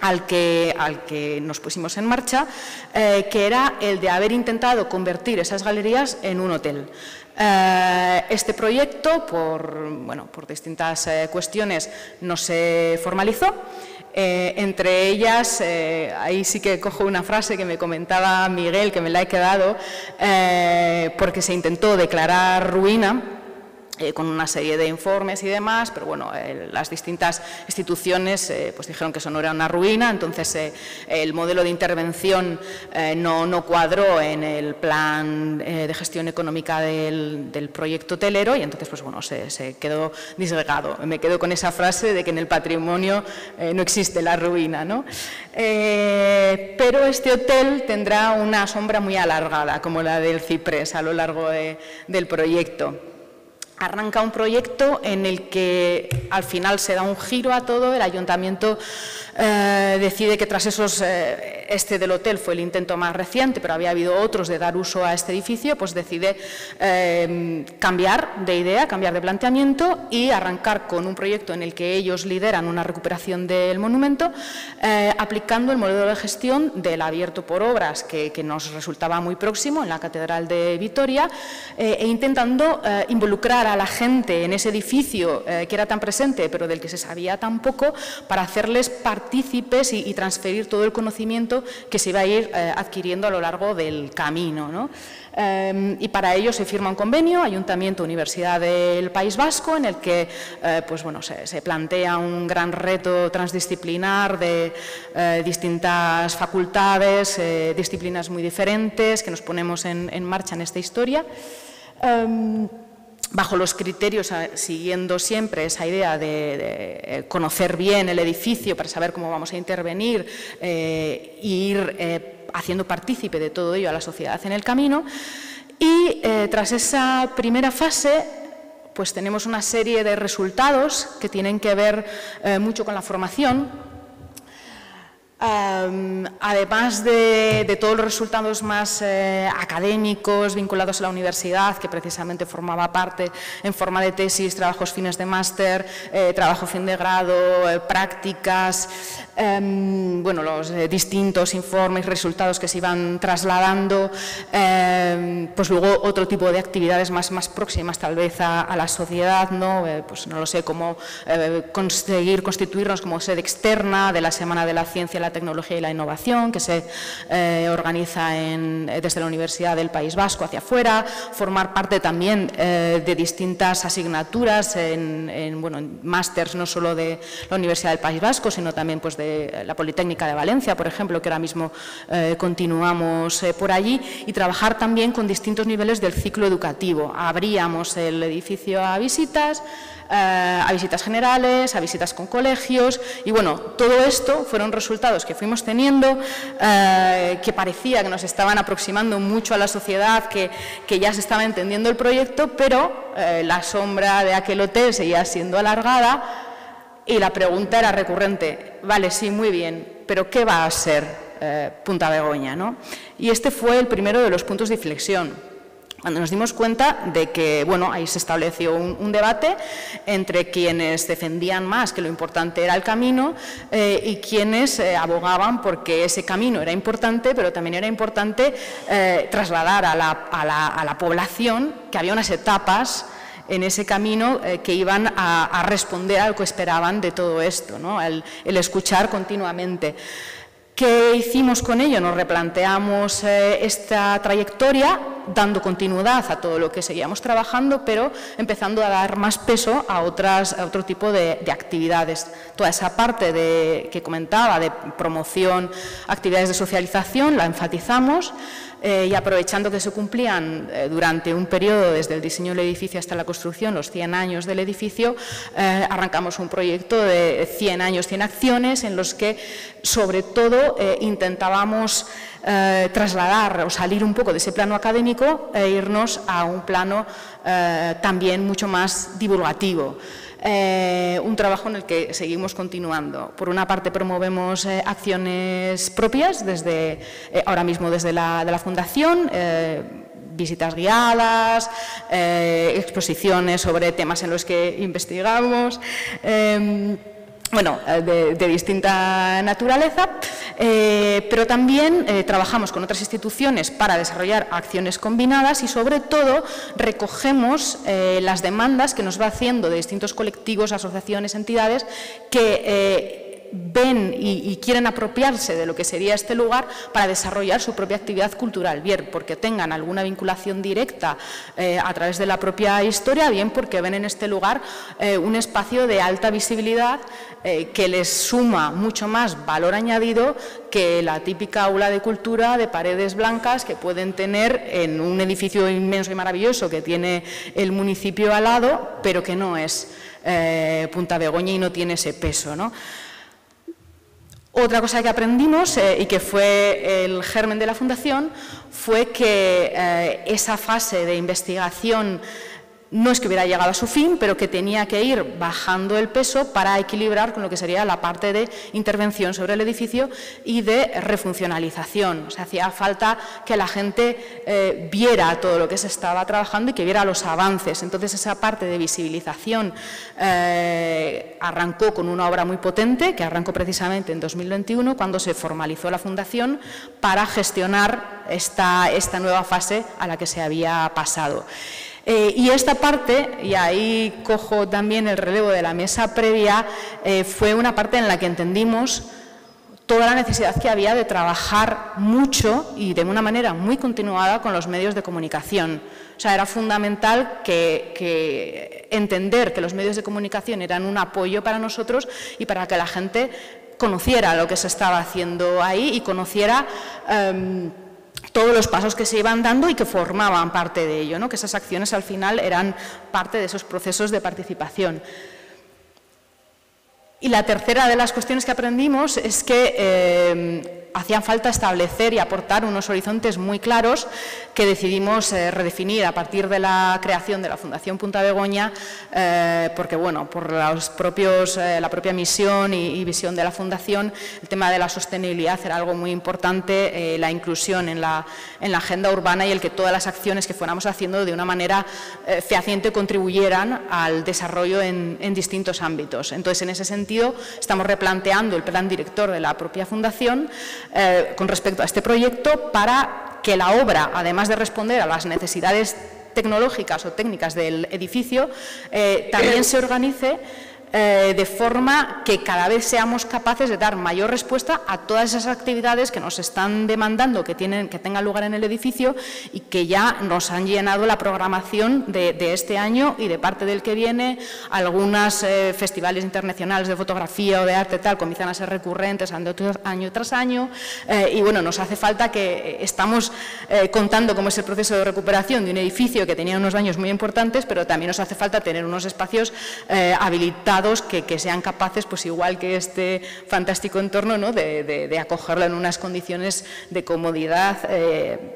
al que nos pusimos en marcha, que era el de haber intentado convertir esas galerías en un hotel. Este proyecto, por distintas cuestiones, no se formalizó. Entre ellas, ahí sí que cojo una frase que me comentaba Miguel, que me la he quedado, porque se intentó declarar ruina, con una serie de informes y demás, pero bueno, las distintas instituciones pues dijeron que eso no era una ruina, entonces el modelo de intervención no cuadró en el plan de gestión económica del proyecto hotelero, y entonces pues bueno, se quedó disgregado. Me quedo con esa frase de que en el patrimonio no existe la ruina, ¿no? Pero este hotel tendrá una sombra muy alargada, como la del ciprés, a lo largo del proyecto. Arranca un proyecto en el que al final se da un giro a todo, el ayuntamiento decide que tras esos, este del hotel fue el intento más reciente, pero había habido otros de dar uso a este edificio, pues decide cambiar de idea, cambiar de planteamiento y arrancar con un proyecto en el que ellos lideran una recuperación del monumento, aplicando el modelo de gestión del abierto por obras, que nos resultaba muy próximo en la Catedral de Vitoria, e intentando involucrar a la gente en ese edificio que era tan presente pero del que se sabía tan poco, para hacerles partícipes y transferir todo el conocimiento que se iba a ir adquiriendo a lo largo del camino, ¿no? Y para ello se firma un convenio, Ayuntamiento, Universidad del País Vasco, en el que pues bueno, se plantea un gran reto transdisciplinar de distintas facultades, disciplinas muy diferentes, que nos ponemos en marcha en esta historia. Bajo los criterios, siguiendo siempre esa idea de conocer bien el edificio para saber cómo vamos a intervenir e ir haciendo partícipe de todo ello a la sociedad en el camino. Y tras esa primera fase, pues tenemos una serie de resultados que tienen que ver mucho con la formación. Además de todos los resultados más académicos vinculados a la universidad, que precisamente formaba parte en forma de tesis, trabajos fines de máster, trabajo fin de grado, prácticas, bueno, los distintos informes, resultados que se iban trasladando, pues luego otro tipo de actividades más próximas tal vez a la sociedad, ¿no? Pues no lo sé, cómo conseguir constituirnos como sede externa de la Semana de la Ciencia, la Tecnología y la Innovación, que se organiza desde la Universidad del País Vasco hacia afuera, formar parte también de distintas asignaturas en másters, no solo de la Universidad del País Vasco, sino también pues de la Politécnica de Valencia, por ejemplo, que ahora mismo continuamos por allí, y trabajar también con distintos niveles del ciclo educativo. Abríamos el edificio a visitas, a visitas generales, a visitas con colegios, y bueno, todo esto fueron resultados que fuimos teniendo, que parecía que nos estaban aproximando mucho a la sociedad, que ya se estaba entendiendo el proyecto, pero la sombra de aquel hotel seguía siendo alargada y la pregunta era recurrente: vale, sí, muy bien, pero ¿qué va a ser Punta Begoña, ¿no? Y este fue el primero de los puntos de inflexión, cuando nos dimos cuenta de que, bueno, ahí se estableció un debate entre quienes defendían más que lo importante era el camino y quienes abogaban porque ese camino era importante, pero también era importante trasladar a la población que había unas etapas en ese camino que iban a responder a lo que esperaban de todo esto, ¿no? El escuchar continuamente. ¿Qué hicimos con ello? Nos replanteamos esta trayectoria, dando continuidad a todo lo que seguíamos trabajando, pero empezando a dar más peso a otro tipo de actividades. Toda esa parte que comentaba de promoción, actividades de socialización, la enfatizamos, y aprovechando que se cumplían durante un periodo, desde el diseño del edificio hasta la construcción, los 100 años del edificio, arrancamos un proyecto de 100 años, 100 acciones, en los que sobre todo intentábamos trasladar o salir un poco de ese plano académico e irnos a un plano también mucho más divulgativo. Un trabajo en el que seguimos continuando. Por una parte promovemos acciones propias, desde ahora mismo desde la Fundación, visitas guiadas, exposiciones sobre temas en los que investigamos, bueno, de distinta naturaleza, pero también trabajamos con otras instituciones para desarrollar acciones combinadas y, sobre todo, recogemos las demandas que nos va haciendo de distintos colectivos, asociaciones, entidades que ven y quieren apropiarse de lo que sería este lugar para desarrollar su propia actividad cultural, bien porque tengan alguna vinculación directa a través de la propia historia, bien porque ven en este lugar un espacio de alta visibilidad que les suma mucho más valor añadido que la típica aula de cultura de paredes blancas que pueden tener en un edificio inmenso y maravilloso que tiene el municipio al lado, pero que no es Punta Begoña y no tiene ese peso, ¿no? Otra cosa que aprendimos y que fue el germen de la Fundación fue que esa fase de investigación no es que hubiera llegado a su fin, pero que tenía que ir bajando el peso para equilibrar con lo que sería la parte de intervención sobre el edificio y de refuncionalización. O sea, hacía falta que la gente viera todo lo que se estaba trabajando y que viera los avances. Entonces, esa parte de visibilización arrancó con una obra muy potente, que arrancó precisamente en 2021, cuando se formalizó la Fundación para gestionar esta nueva fase a la que se había pasado. Y esta parte, y ahí cojo también el relevo de la mesa previa, fue una parte en la que entendimos toda la necesidad que había de trabajar mucho y de una manera muy continuada con los medios de comunicación. O sea, era fundamental que entender que los medios de comunicación eran un apoyo para nosotros y para que la gente conociera lo que se estaba haciendo ahí y conociera todos los pasos que se iban dando y que formaban parte de ello, ¿no? Que esas acciones al final eran parte de esos procesos de participación. Y la tercera de las cuestiones que aprendimos es que hacían falta establecer y aportar unos horizontes muy claros que decidimos redefinir a partir de la creación de la Fundación Punta Begoña, porque, bueno, por la propia misión y visión de la Fundación, el tema de la sostenibilidad era algo muy importante, la inclusión en la agenda urbana y el que todas las acciones que fuéramos haciendo de una manera fehaciente contribuyeran al desarrollo en distintos ámbitos. Entonces, en ese sentido, estamos replanteando el plan director de la propia Fundación con respecto a este proyecto, para que la obra, además de responder a las necesidades tecnológicas o técnicas del edificio, también se organice de forma que cada vez seamos capaces de dar mayor respuesta a todas esas actividades que nos están demandando que tengan lugar en el edificio y que ya nos han llenado la programación de este año y de parte del que viene. Algunos festivales internacionales de fotografía o de arte tal comienzan a ser recurrentes año tras año y bueno, nos hace falta que estamos contando cómo es el proceso de recuperación de un edificio que tenía unos daños muy importantes, pero también nos hace falta tener unos espacios habilitados que sean capaces, pues igual que este fantástico entorno, ¿no?, de acogerlo en unas condiciones de comodidad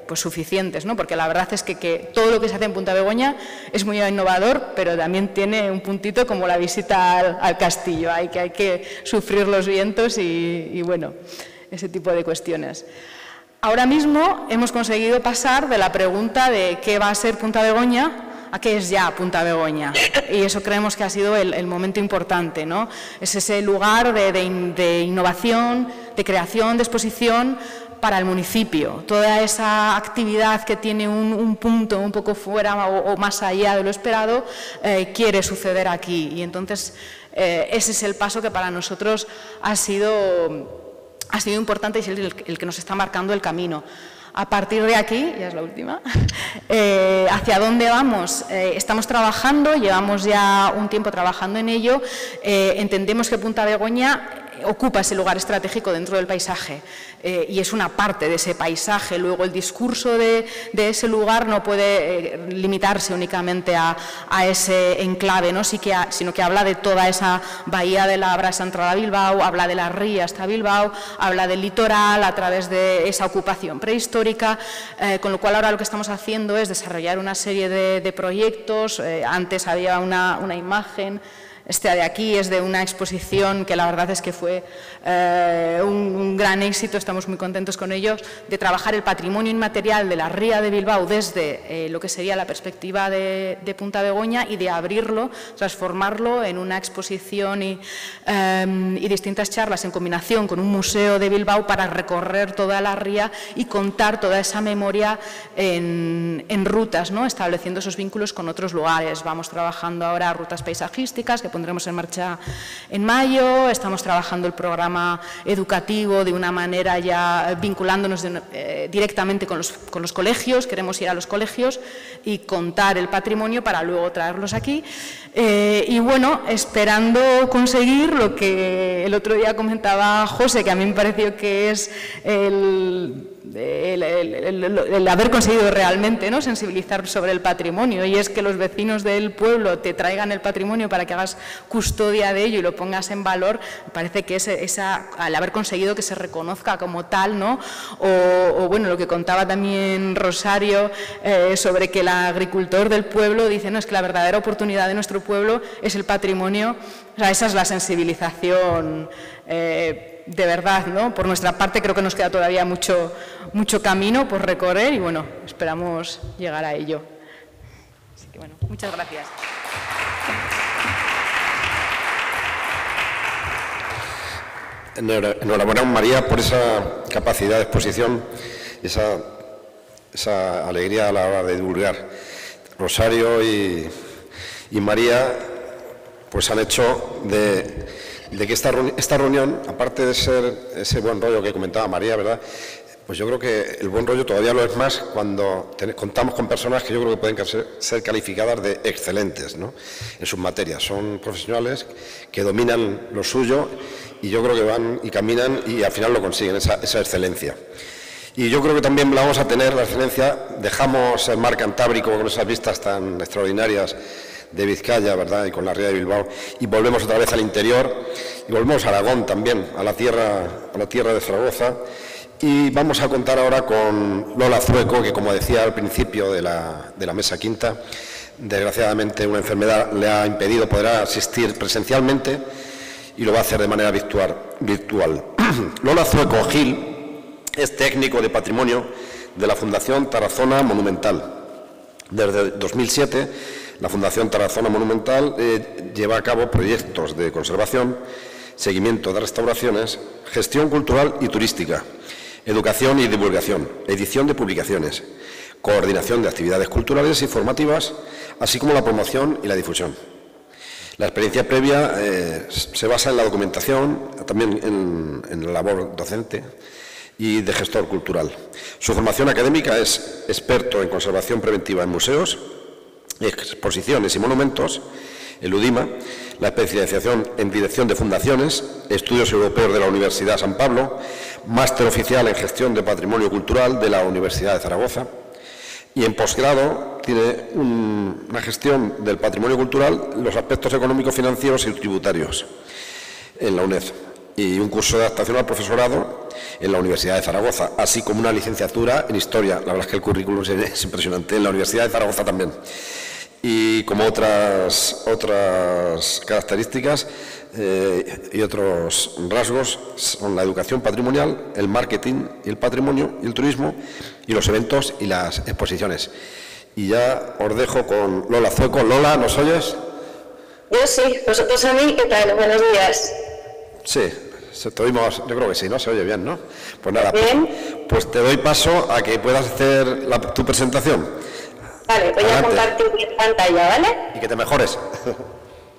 pues suficientes, ¿no? Porque la verdad es que todo lo que se hace en Punta Begoña es muy innovador, pero también tiene un puntito como la visita al castillo, hay que sufrir los vientos y bueno, ese tipo de cuestiones. Ahora mismo hemos conseguido pasar de la pregunta de qué va a ser Punta Begoña a qué es ya Punta Begoña, y eso creemos que ha sido el momento importante, ¿no? Es ese lugar de innovación, de creación, de exposición para el municipio. Toda esa actividad que tiene un punto un poco fuera o más allá de lo esperado quiere suceder aquí, y entonces ese es el paso que para nosotros ha sido importante y es el que nos está marcando el camino. A partir de aquí, ya es la última, ¿hacia dónde vamos? Estamos trabajando, llevamos ya un tiempo trabajando en ello, entendemos que Punta Begoña ocupa ese lugar estratégico dentro del paisaje y es una parte de ese paisaje. Luego el discurso de ese lugar no puede limitarse únicamente a ese enclave, ¿no? Sino que habla de toda esa bahía de la Brasa entrada a Bilbao, habla de la ría hasta Bilbao, habla del litoral a través de esa ocupación prehistórica, con lo cual ahora lo que estamos haciendo es desarrollar una serie de proyectos. Antes había una imagen. Esta de aquí es de una exposición que la verdad es que fue un gran éxito, estamos muy contentos con ellos, de trabajar el patrimonio inmaterial de la ría de Bilbao desde lo que sería la perspectiva de Punta Begoña y de abrirlo, transformarlo en una exposición y distintas charlas en combinación con un museo de Bilbao para recorrer toda la ría y contar toda esa memoria en rutas, ¿no?, estableciendo esos vínculos con otros lugares. Vamos trabajando ahora rutas paisajísticas que pondremos en marcha en mayo, estamos trabajando el programa educativo de una manera ya vinculándonos directamente con los colegios, queremos ir a los colegios y contar el patrimonio para luego traerlos aquí y bueno, esperando conseguir lo que el otro día comentaba José, que a mí me pareció que es el haber conseguido realmente, ¿no?, sensibilizar sobre el patrimonio, y es que los vecinos del pueblo te traigan el patrimonio para que hagas custodia de ello y lo pongas en valor. Me parece que al haber conseguido que se reconozca como tal, ¿no?, o bueno, lo que contaba también Rosario sobre que el agricultor del pueblo dice, no, es que la verdadera oportunidad de nuestro pueblo es el patrimonio. O sea, esa es la sensibilización de verdad, ¿no? Por nuestra parte creo que nos queda todavía mucho camino por recorrer y bueno, esperamos llegar a ello. Así que bueno, muchas gracias. Enhorabuena, María, por esa capacidad de exposición, esa alegría a la hora de divulgar. Rosario y María pues han hecho de que esta reunión, aparte de ser ese buen rollo que comentaba María, ¿verdad?, pues yo creo que el buen rollo todavía lo es más cuando contamos con personas que yo creo que pueden ser calificadas de excelentes, ¿no?, en sus materias. Son profesionales que dominan lo suyo y yo creo que van y caminan y al final lo consiguen, esa excelencia. Y yo creo que también la vamos a tener, la excelencia. Dejamos el mar Cantábrico con esas vistas tan extraordinarias de Vizcaya, ¿verdad?, y con la ría de Bilbao, y volvemos otra vez al interior, y volvemos a Aragón también, a la tierra de Zaragoza, y vamos a contar ahora con Lola Zueco, que como decía al principio de la mesa quinta, desgraciadamente una enfermedad le ha impedido poder asistir presencialmente, y lo va a hacer de manera virtual. Lola Zueco Gil es técnico de patrimonio de la Fundación Tarazona Monumental. Desde 2007, la Fundación Tarazona Monumental lleva a cabo proyectos de conservación, seguimiento de restauraciones, gestión cultural y turística, educación y divulgación, edición de publicaciones, coordinación de actividades culturales y formativas, así como la promoción y la difusión. La experiencia previa se basa en la documentación, también en la labor docente y de gestor cultural. Su formación académica es experto en conservación preventiva en museos, exposiciones y monumentos, el UDIMA, la especialización en dirección de fundaciones, estudios europeos de la Universidad de San Pablo, máster oficial en gestión de patrimonio cultural de la Universidad de Zaragoza, y en posgrado tiene una gestión del patrimonio cultural, los aspectos económicos, financieros y tributarios en la UNED, y un curso de adaptación al profesorado en la Universidad de Zaragoza, así como una licenciatura en Historia. La verdad es que el currículum es impresionante, en la Universidad de Zaragoza también. Y como otras características y otros rasgos son la educación patrimonial, el marketing y el patrimonio y el turismo, y los eventos y las exposiciones. Y ya os dejo con Lola Zueco. Lola, ¿nos oyes? Yo sí, vosotros a mí, ¿qué tal? Buenos días. Sí, te oímos, yo creo que sí, ¿no? Se oye bien, ¿no? Pues nada, bien. Pues te doy paso a que puedas hacer tu presentación. Vale, voy a compartir mi pantalla, ¿vale? Y que te mejores.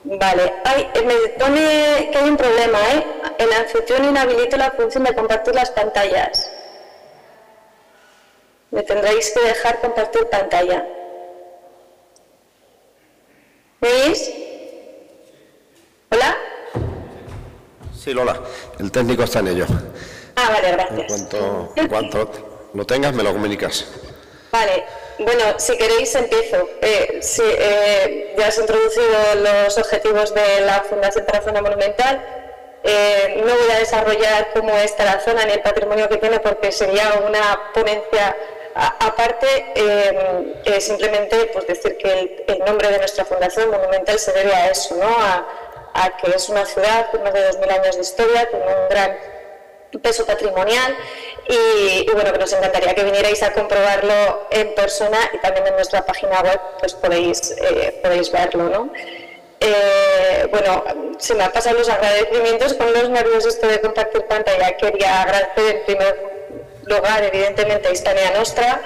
Vale. Ay, me pone que hay un problema, ¿eh? El anfitrión inhabilita la función de compartir las pantallas. Me tendréis que dejar compartir pantalla. ¿Veis? ¿Hola? Sí, Lola. El técnico está en ello. Ah, vale, gracias. En cuanto lo tengas, me lo comunicas. Vale. Bueno, si queréis empiezo. Ya os he introducido los objetivos de la Fundación para la Zona Monumental. No voy a desarrollar cómo está la zona ni el patrimonio que tiene, porque sería una ponencia aparte. Simplemente pues decir que el nombre de nuestra Fundación Monumental se debe a eso, ¿no? A que es una ciudad con más de 2000 años de historia, con un gran peso patrimonial, y bueno, que nos encantaría que vinierais a comprobarlo en persona, y también en nuestra página web pues podéis verlo, ¿no? Bueno, se me han pasado los agradecimientos con los nervios esto de compartir pantalla. Quería agradecer en primer lugar, evidentemente, a Hispania Nostra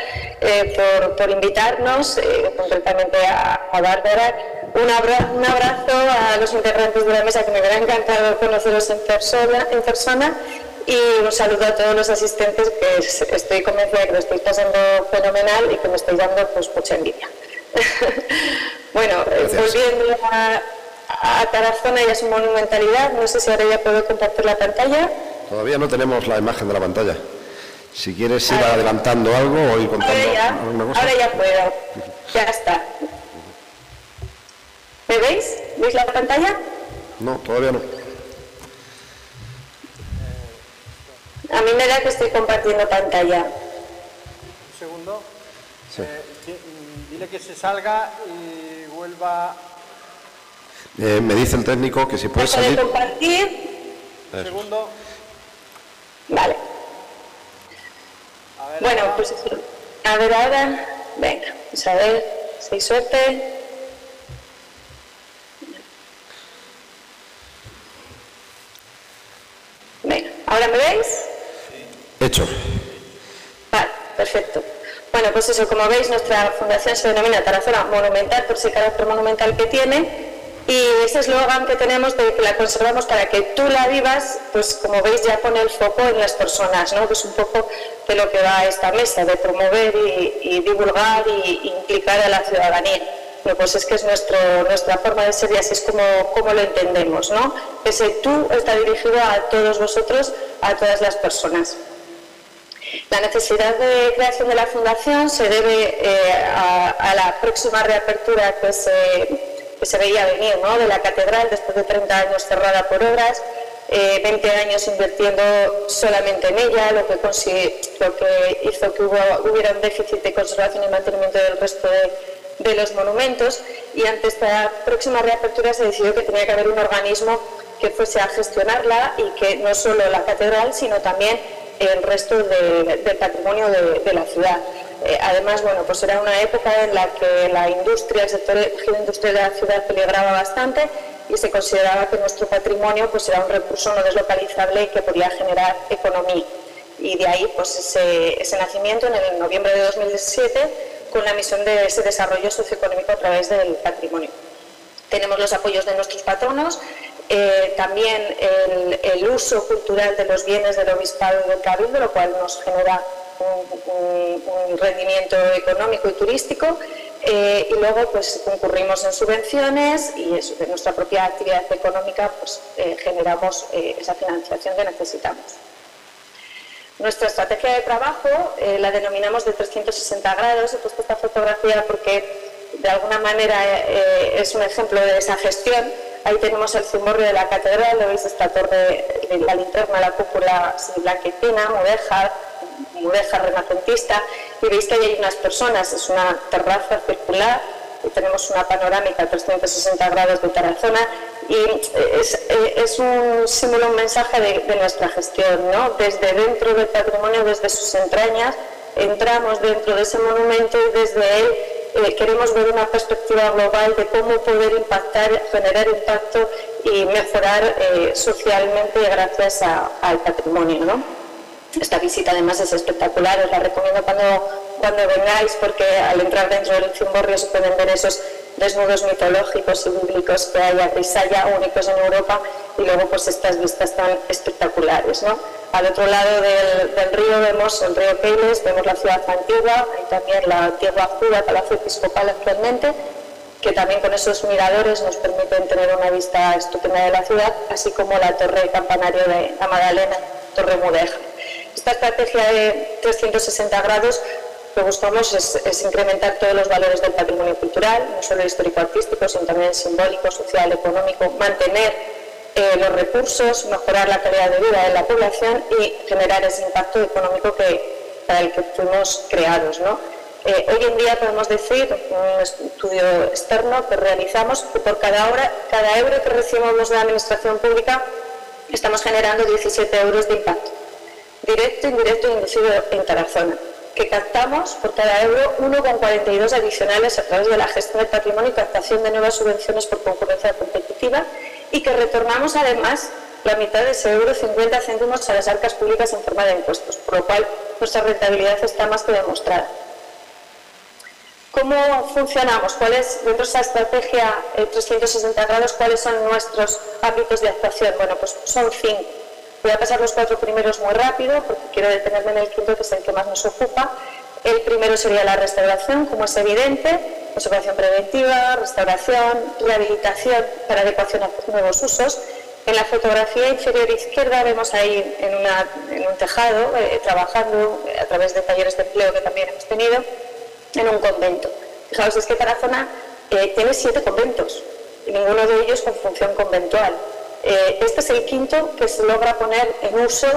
por invitarnos, concretamente a Bárbara. Un abrazo a los integrantes de la mesa, que me hubiera encantado conoceros en persona. Y un saludo a todos los asistentes, que estoy convencida de que lo estáis pasando fenomenal y que me estáis dando pues mucha envidia. Bueno, gracias. Volviendo a Tarazona y a su monumentalidad, no sé si ahora ya puedo compartir la pantalla. Todavía no tenemos la imagen de la pantalla. Si quieres ir adelantando algo o ir contando alguna cosa. Ahora ya puedo. Ya está. ¿Me veis? ¿Veis la pantalla? No, todavía no. A mí me da que estoy compartiendo pantalla. Un segundo. Sí. Dile que se salga y vuelva. Me dice el técnico que si puede salir. Compartir. Un segundo. Vale. A ver, bueno, ahora. Pues a ver ahora. Venga, pues a ver si hay suerte. Venga, ¿ahora me veis? Hecho. Vale, perfecto. Bueno, pues eso, como veis, nuestra fundación se denomina Tarazona Monumental por ese carácter monumental que tiene, y ese eslogan que tenemos de que la conservamos para que tú la vivas, pues como veis ya pone el foco en las personas, ¿no? Que es un poco de lo que va esta mesa, de promover y divulgar y implicar a la ciudadanía. Bueno, pues es que es nuestra forma de ser, y así es como lo entendemos, ¿no? Ese tú está dirigido a todos vosotros, a todas las personas. La necesidad de creación de la Fundación se debe a la próxima reapertura que se veía venir, ¿no? De la catedral, después de 30 años cerrada por obras, 20 años invirtiendo solamente en ella, lo que hizo que hubiera un déficit de conservación y mantenimiento del resto de los monumentos, y ante esta próxima reapertura se decidió que tenía que haber un organismo que fuese a gestionarla, y que no solo la catedral, sino también el resto del patrimonio de la ciudad. Además, bueno, pues era una época en la que la industria, el sector industrial de la ciudad peligraba bastante, y se consideraba que nuestro patrimonio pues era un recurso no deslocalizable y que podía generar economía. Y de ahí pues ese nacimiento en el noviembre de 2017, con la misión de ese desarrollo socioeconómico a través del patrimonio. Tenemos los apoyos de nuestros patronos, también el uso cultural de los bienes del obispado y del cabildo, lo cual nos genera un rendimiento económico y turístico, y luego pues concurrimos en subvenciones y eso, de nuestra propia actividad económica pues generamos esa financiación que necesitamos. Nuestra estrategia de trabajo la denominamos de 360 grados. He puesto esta fotografía porque de alguna manera es un ejemplo de esa gestión. Ahí tenemos el cimborrio de la catedral, lo veis, esta torre, la linterna, la cúpula blanca y fina, mudéjar renacentista, y veis que ahí hay unas personas, es una terraza circular, y tenemos una panorámica 360 grados de Tarazona, y es un símbolo, un mensaje de nuestra gestión, ¿no? Desde dentro del patrimonio, desde sus entrañas, entramos dentro de ese monumento y desde él queremos ver una perspectiva global de cómo poder impactar, generar impacto y mejorar socialmente gracias al patrimonio, ¿no? Esta visita además es espectacular, os la recomiendo cuando vengáis, porque al entrar dentro del cimborrio se pueden ver esos desnudos mitológicos y bíblicos que hay a Brisaya, únicos en Europa, y luego pues estas vistas tan espectaculares, ¿no? Al otro lado del río vemos el río Keiles, vemos la ciudad antigua, y también la tierra oscura, Palacio Episcopal actualmente, que también con esos miradores nos permiten tener una vista estupenda de la ciudad, así como la torre campanario de la Magdalena, torre mudéjar. Esta estrategia de 360 grados lo que buscamos es incrementar todos los valores del patrimonio cultural, no solo histórico-artístico, sino también simbólico, social, económico, mantener los recursos, mejorar la calidad de vida de la población y generar ese impacto económico para el que fuimos creados, ¿no? Hoy en día podemos decir, un estudio externo que realizamos, que por cada euro que recibimos de la administración pública estamos generando 17 euros de impacto, directo, indirecto e inducido en Tarazona, que captamos por cada euro 1,42 adicionales a través de la gestión del patrimonio y captación de nuevas subvenciones por concurrencia competitiva, y que retornamos además la mitad de ese euro 50 céntimos a las arcas públicas en forma de impuestos, por lo cual nuestra rentabilidad está más que demostrada. ¿Cómo funcionamos? Dentro de esa estrategia 360 grados, ¿cuáles son nuestros ámbitos de actuación? Bueno, pues son 5. Voy a pasar los 4 primeros muy rápido porque quiero detenerme en el 5, que es el que más nos ocupa. El primero sería la restauración, como es evidente, conservación preventiva, restauración, rehabilitación para adecuación a nuevos usos. En la fotografía inferior izquierda vemos ahí en un tejado, trabajando a través de talleres de empleo que también hemos tenido, en un convento. Fijaos, es que Tarazona tiene 7 conventos, y ninguno de ellos con función conventual. Este es el 5 que se logra poner en uso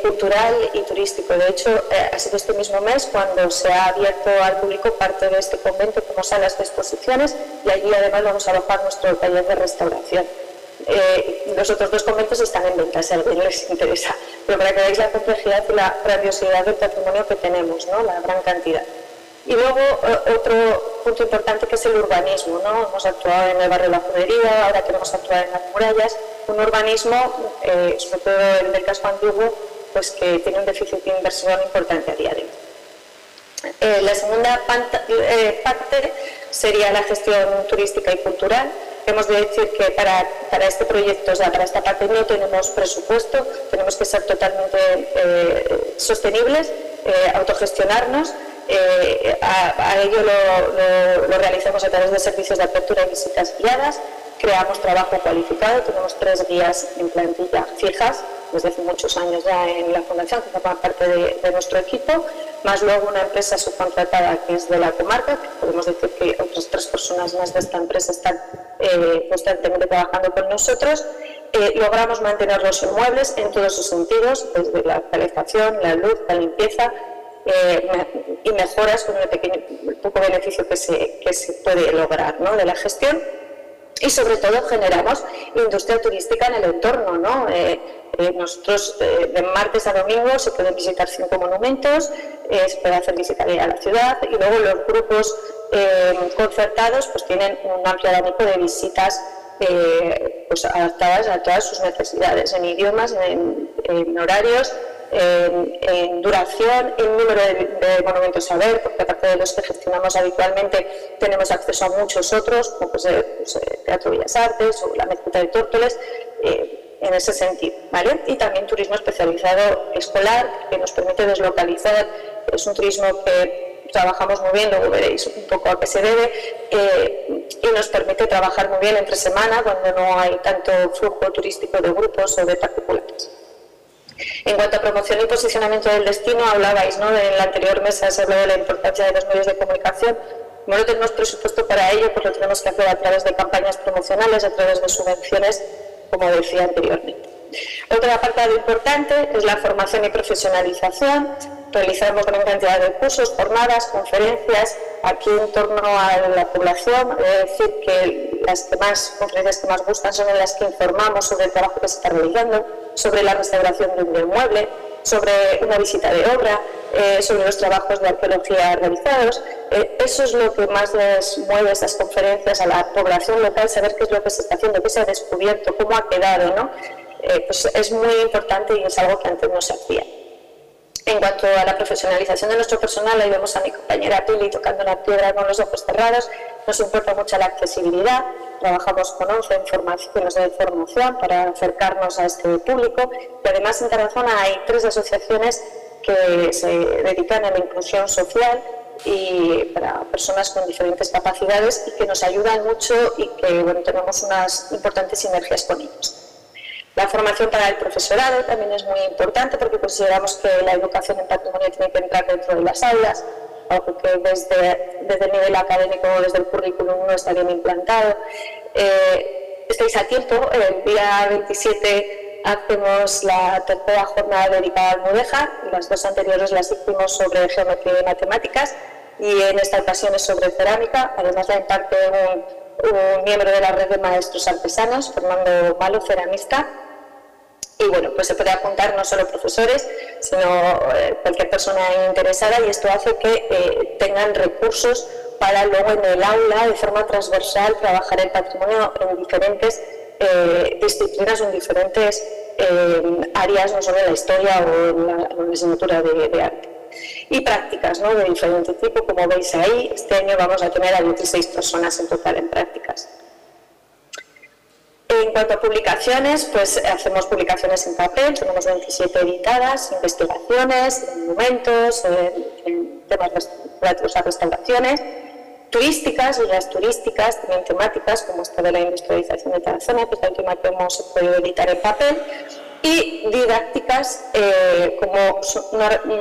cultural y turístico. De hecho, ha sido este mismo mes cuando se ha abierto al público parte de este convento como salas de exposiciones, y allí además vamos a alojar nuestro taller de restauración. Los otros 2 conventos están en venta, si a alguien les interesa, pero para que veáis la complejidad y la grandiosidad del patrimonio que tenemos, ¿no? La gran cantidad. Y luego otro punto importante que es el urbanismo, ¿no? Hemos actuado en el barrio de la Judería, ahora queremos actuar en las murallas. Un urbanismo, sobre todo el del casco antiguo, pues que tiene un déficit de inversión importante a día de hoy. La segunda parte sería la gestión turística y cultural. Hemos de decir que para este proyecto, o sea, para esta parte no tenemos presupuesto, tenemos que ser totalmente sostenibles, autogestionarnos. A ello lo realizamos a través de servicios de apertura y visitas guiadas. Creamos trabajo cualificado, tenemos 3 guías en plantilla fijas desde hace muchos años ya en la Fundación, que forman parte de nuestro equipo, más luego una empresa subcontratada que es de la comarca, que podemos decir que otras 3 personas más de esta empresa están constantemente trabajando con nosotros. Logramos mantener los inmuebles en todos sus sentidos, desde la calefacción, la luz, la limpieza, y mejoras con el poco beneficio que se puede lograr, ¿no?, de la gestión. Y sobre todo generamos industria turística en el entorno, ¿no? Nosotros de martes a domingo se pueden visitar 5 monumentos, se puede hacer visitaría a la ciudad, y luego los grupos concertados pues tienen un amplio abanico de visitas pues adaptadas a todas sus necesidades, en idiomas, en horarios, en duración, en número de monumentos a ver, porque aparte de los que gestionamos habitualmente tenemos acceso a muchos otros, como pues, Teatro Bellas Artes o la Mezquita de Tórtoles, en ese sentido, ¿vale? Y también turismo especializado escolar, que nos permite deslocalizar. Es un turismo que trabajamos muy bien, luego veréis un poco a qué se debe, y nos permite trabajar muy bien entre semana, cuando no hay tanto flujo turístico de grupos o de particulares. En cuanto a promoción y posicionamiento del destino, hablabais, ¿no? En la anterior mesa se habló de la importancia de los medios de comunicación. Como no tenemos presupuesto para ello, pues lo tenemos que hacer a través de campañas promocionales, a través de subvenciones, como decía anteriormente. Otra apartado importante es la formación y profesionalización. Realizamos gran cantidad de cursos, jornadas, conferencias, aquí en torno a la población. Es decir, que las que más conferencias que más gustan son en las que informamos sobre el trabajo que se está realizando, sobre la restauración de un inmueble, sobre una visita de obra, sobre los trabajos de arqueología realizados. Eso es lo que más les mueve estas conferencias a la población local, saber qué es lo que se está haciendo, qué se ha descubierto, cómo ha quedado, ¿no? Pues es muy importante y es algo que antes no se hacía. En cuanto a la profesionalización de nuestro personal, ahí vemos a mi compañera Pili tocando la piedra con los ojos cerrados. Nos importa mucho la accesibilidad. Trabajamos con 11 informaciones de formación para acercarnos a este público. Y además en Tarazona hay 3 asociaciones que se dedican a la inclusión social y para personas con diferentes capacidades y que nos ayudan mucho y que bueno, tenemos unas importantes sinergias con ellos. La formación para el profesorado también es muy importante porque consideramos que la educación en patrimonio tiene que entrar dentro de las aulas, algo que desde el nivel académico o desde el currículum no está bien implantado. Estáis a tiempo. El día 27 hacemos la 3ª jornada dedicada a Almudeja, las 2 anteriores las hicimos sobre geometría y matemáticas y en esta ocasión es sobre cerámica. Además la imparte un miembro de la red de maestros artesanos, Fernando Malo, ceramista. Y bueno, pues se puede apuntar no solo profesores, sino cualquier persona interesada, y esto hace que tengan recursos para luego en el aula, de forma transversal, trabajar el patrimonio en diferentes disciplinas o en diferentes áreas, no solo en la historia o en la asignatura de arte. Y prácticas, ¿no? De diferente tipo, como veis ahí. Este año vamos a tener a 16 personas en total en prácticas. En cuanto a publicaciones, pues hacemos publicaciones en papel, tenemos 27 editadas, investigaciones, monumentos, en temas relativos a restauraciones, turísticas, y las turísticas también temáticas, como esta de la industrialización de Tarazona, que es la última que hemos podido editar en papel, y didácticas, como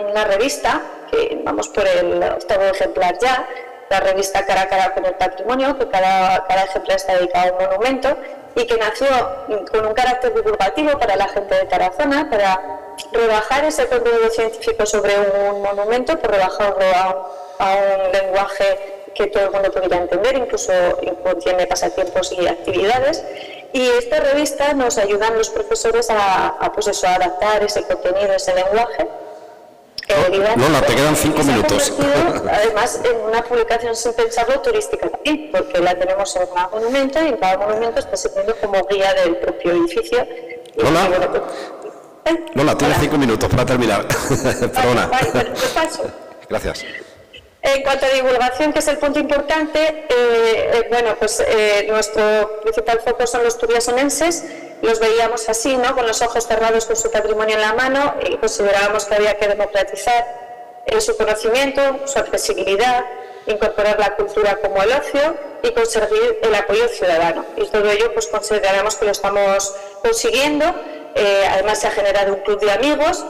una revista, que vamos por el 8º ejemplar ya, la revista Cara a Cara con el Patrimonio, que cada ejemplar está dedicado a un monumento, y que nació con un carácter divulgativo para la gente de Tarazona, para rebajar ese contenido científico sobre un monumento, por rebajarlo a un lenguaje que todo el mundo pudiera entender, incluso contiene pasatiempos y actividades. Y esta revista nos ayudan los profesores a adaptar ese contenido, ese lenguaje. Lola, te quedan 5 minutos. Además, en una publicación sin pensarlo turística también, porque la tenemos en cada monumento y en cada monumento está sirviendo como guía del propio edificio. Lola, Lola, tienes 5 minutos para terminar. Perdona. Vale, paso. Gracias. En cuanto a divulgación, que es el punto importante, bueno, pues nuestro principal foco son los tubiasonenses. Los veíamos así, ¿no? Con los ojos cerrados, con su patrimonio en la mano, y considerábamos que había que democratizar su conocimiento, su accesibilidad, incorporar la cultura como el ocio y conseguir el apoyo ciudadano. Y todo ello, pues consideramos que lo estamos consiguiendo. Además, se ha generado un club de amigos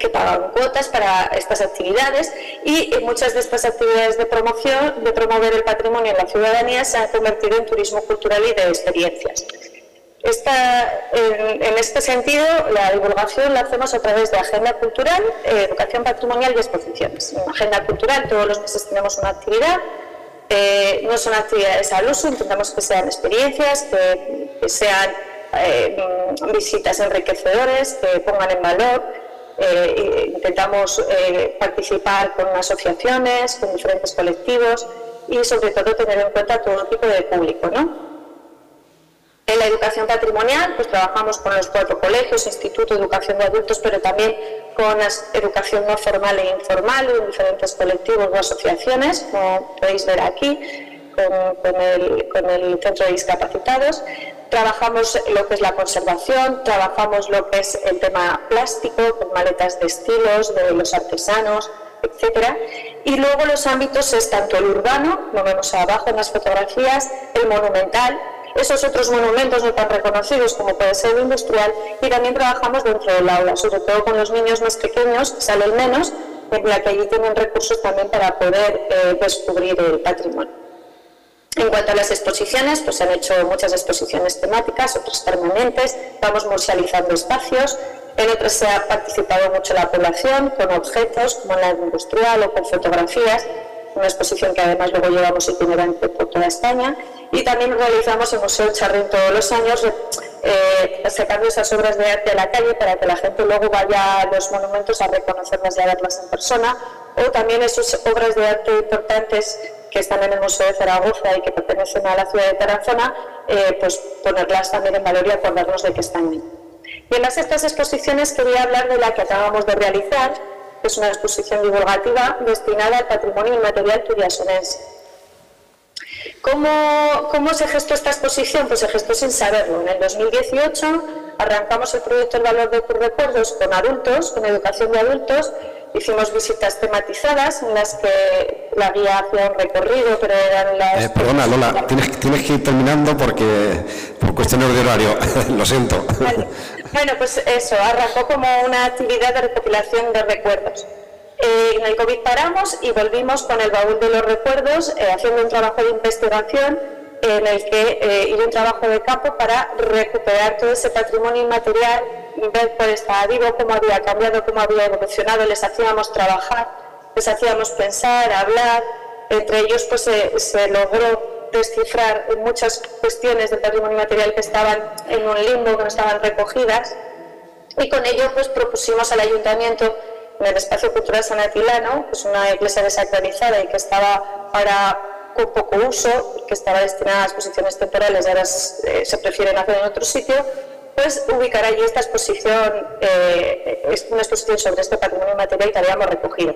que pagan cuotas para estas actividades y muchas de estas actividades de promoción, de promover el patrimonio en la ciudadanía, se han convertido en turismo cultural y de experiencias. En este sentido, la divulgación la hacemos a través de agenda cultural, educación patrimonial y exposiciones. En agenda cultural todos los meses tenemos una actividad, no son actividades al uso, intentamos que sean experiencias, que sean visitas enriquecedoras, que pongan en valor. Intentamos participar con asociaciones, con diferentes colectivos y sobre todo tener en cuenta todo tipo de público, ¿no? En la educación patrimonial, pues trabajamos con los 4 colegios, instituto, educación de adultos, pero también con educación no formal e informal en diferentes colectivos o asociaciones, como podéis ver aquí, con el Centro de Discapacitados. Trabajamos lo que es la conservación, trabajamos lo que es el tema plástico, con maletas de estilos, de los artesanos, etcétera. Y luego los ámbitos es tanto el urbano, lo vemos abajo en las fotografías, el monumental, esos otros monumentos no tan reconocidos como puede ser el industrial, y también trabajamos dentro del aula, sobre todo con los niños más pequeños, salen menos, en la que allí tienen recursos también para poder descubrir el patrimonio. En cuanto a las exposiciones, pues se han hecho muchas exposiciones temáticas, otras permanentes, vamos musealizando espacios, en otras se ha participado mucho la población con objetos como la industrial o con fotografías, una exposición que además luego llevamos itinerante por toda España, y también realizamos el Museo Charrín todos los años, sacando esas obras de arte a la calle para que la gente luego vaya a los monumentos a reconocerlas y a verlas en persona, o también esas obras de arte importantes que están en el Museo de Zaragoza y que pertenecen a la ciudad de Tarazona, pues ponerlas también en valor y acordarnos de que están ahí. Y en las estas exposiciones quería hablar de la que acabamos de realizar, que es una exposición divulgativa destinada al patrimonio inmaterial turiasonense. ¿Cómo se gestó esta exposición? Pues se gestó sin saberlo. En el 2018 arrancamos el proyecto El Valor de tus Recuerdos con adultos, con educación de adultos. Hicimos visitas tematizadas en las que la guía hacía un recorrido, pero eran las... perdona, Lola, tienes que ir terminando porque por cuestiones de horario, lo siento. Vale. Bueno, pues eso, arrancó como una actividad de recopilación de recuerdos. En el COVID paramos y volvimos con el baúl de los recuerdos, haciendo un trabajo de investigación en el que hice un trabajo de campo para recuperar todo ese patrimonio inmaterial, ver cuál estaba vivo, cómo había cambiado, cómo había evolucionado, les hacíamos trabajar, les hacíamos pensar, hablar, entre ellos pues se logró descifrar muchas cuestiones del patrimonio material que estaban en un limbo, que no estaban recogidas, y con ello pues propusimos al ayuntamiento en el Espacio Cultural San Atilano, pues una iglesia desacralizada y que estaba con poco uso, que estaba destinada a exposiciones temporales, ahora se prefieren hacer en otro sitio, pues ubicar allí esta exposición, es una exposición sobre este patrimonio material que habíamos recogido.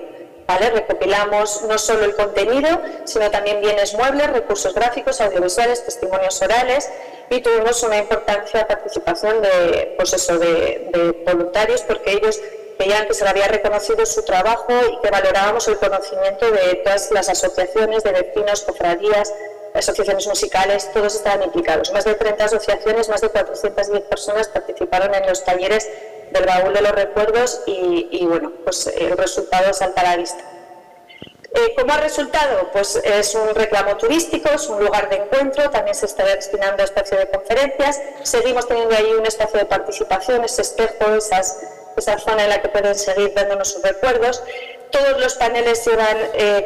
¿Vale? Recopilamos no solo el contenido, sino también bienes muebles, recursos gráficos, audiovisuales, testimonios orales, y tuvimos una importante participación de, pues eso, de voluntarios, porque ellos veían que se le había reconocido su trabajo y que valorábamos el conocimiento de todas las asociaciones, de vecinos, cofradías, asociaciones musicales, todos estaban implicados. Más de 30 asociaciones, más de 410 personas participaron en los talleres del baúl de los recuerdos y bueno, pues el resultado salta a la vista. ¿Cómo ha resultado? Pues es un reclamo turístico, es un lugar de encuentro, también se está destinando a espacio de conferencias, seguimos teniendo ahí un espacio de participación, ese espejo, esa zona en la que pueden seguir dándonos sus recuerdos. Todos los paneles llevan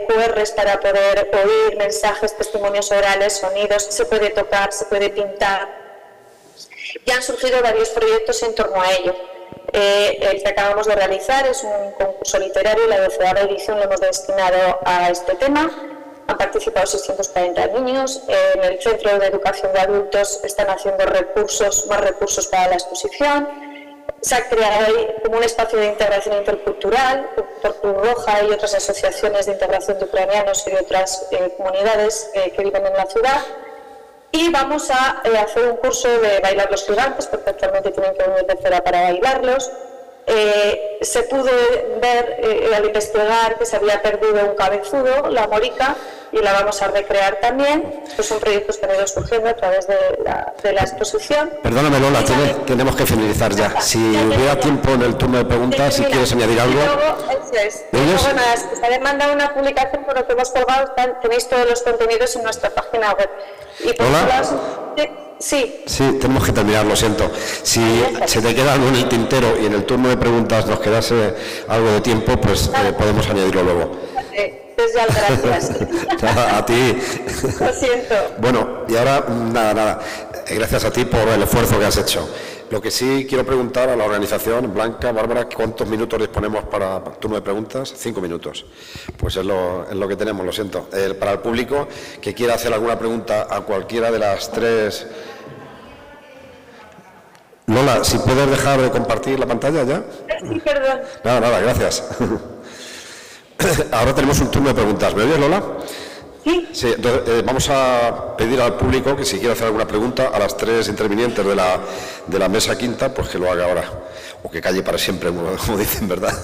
QRs para poder oír mensajes, testimonios orales, sonidos, se puede tocar, se puede pintar. Ya han surgido varios proyectos en torno a ello. El que acabamos de realizar es un concurso literario, la 12ª edición lo hemos destinado a este tema. Han participado 640 niños. En el Centro de Educación de Adultos están haciendo más recursos para la exposición. Se ha creado ahí como un espacio de integración intercultural por Cruz Roja y otras asociaciones de integración de ucranianos y de otras comunidades que viven en la ciudad. Y vamos a hacer un curso de bailar los gigantes, porque actualmente tienen que venir de fuera para bailarlos. Se pudo ver al investigar que se había perdido un cabezudo, la morica, y la vamos a recrear también. Estos son proyectos que han ido surgiendo a través de la exposición. Perdóname, Lola, tenemos que finalizar ya. Si hubiera tiempo en el turno de preguntas, si quieres añadir algo. Bueno, se ha demandado una publicación por lo que hemos colgado, tenéis todos los contenidos en nuestra página web. Y por otro lado, sí, tenemos que terminar, lo siento. Si se te queda algo en el tintero y en el turno de preguntas nos quedase algo de tiempo, pues podemos añadirlo luego. Ya, gracias. A ti. Lo siento. Bueno, y ahora, nada. Gracias a ti por el esfuerzo que has hecho. Lo que sí quiero preguntar a la organización, Blanca, Bárbara, ¿cuántos minutos disponemos para turno de preguntas? 5 minutos. Pues es lo que tenemos, lo siento. Para el público que quiera hacer alguna pregunta a cualquiera de las tres Lola, si puedes dejar de compartir la pantalla ya. Sí, perdón. Nada, gracias. Ahora tenemos un turno de preguntas. ¿Me oyes, Lola? Sí. Sí, entonces, vamos a pedir al público que si quiere hacer alguna pregunta a las tres intervinientes de la mesa quinta, pues que lo haga ahora. O que calle para siempre, como dicen, ¿verdad?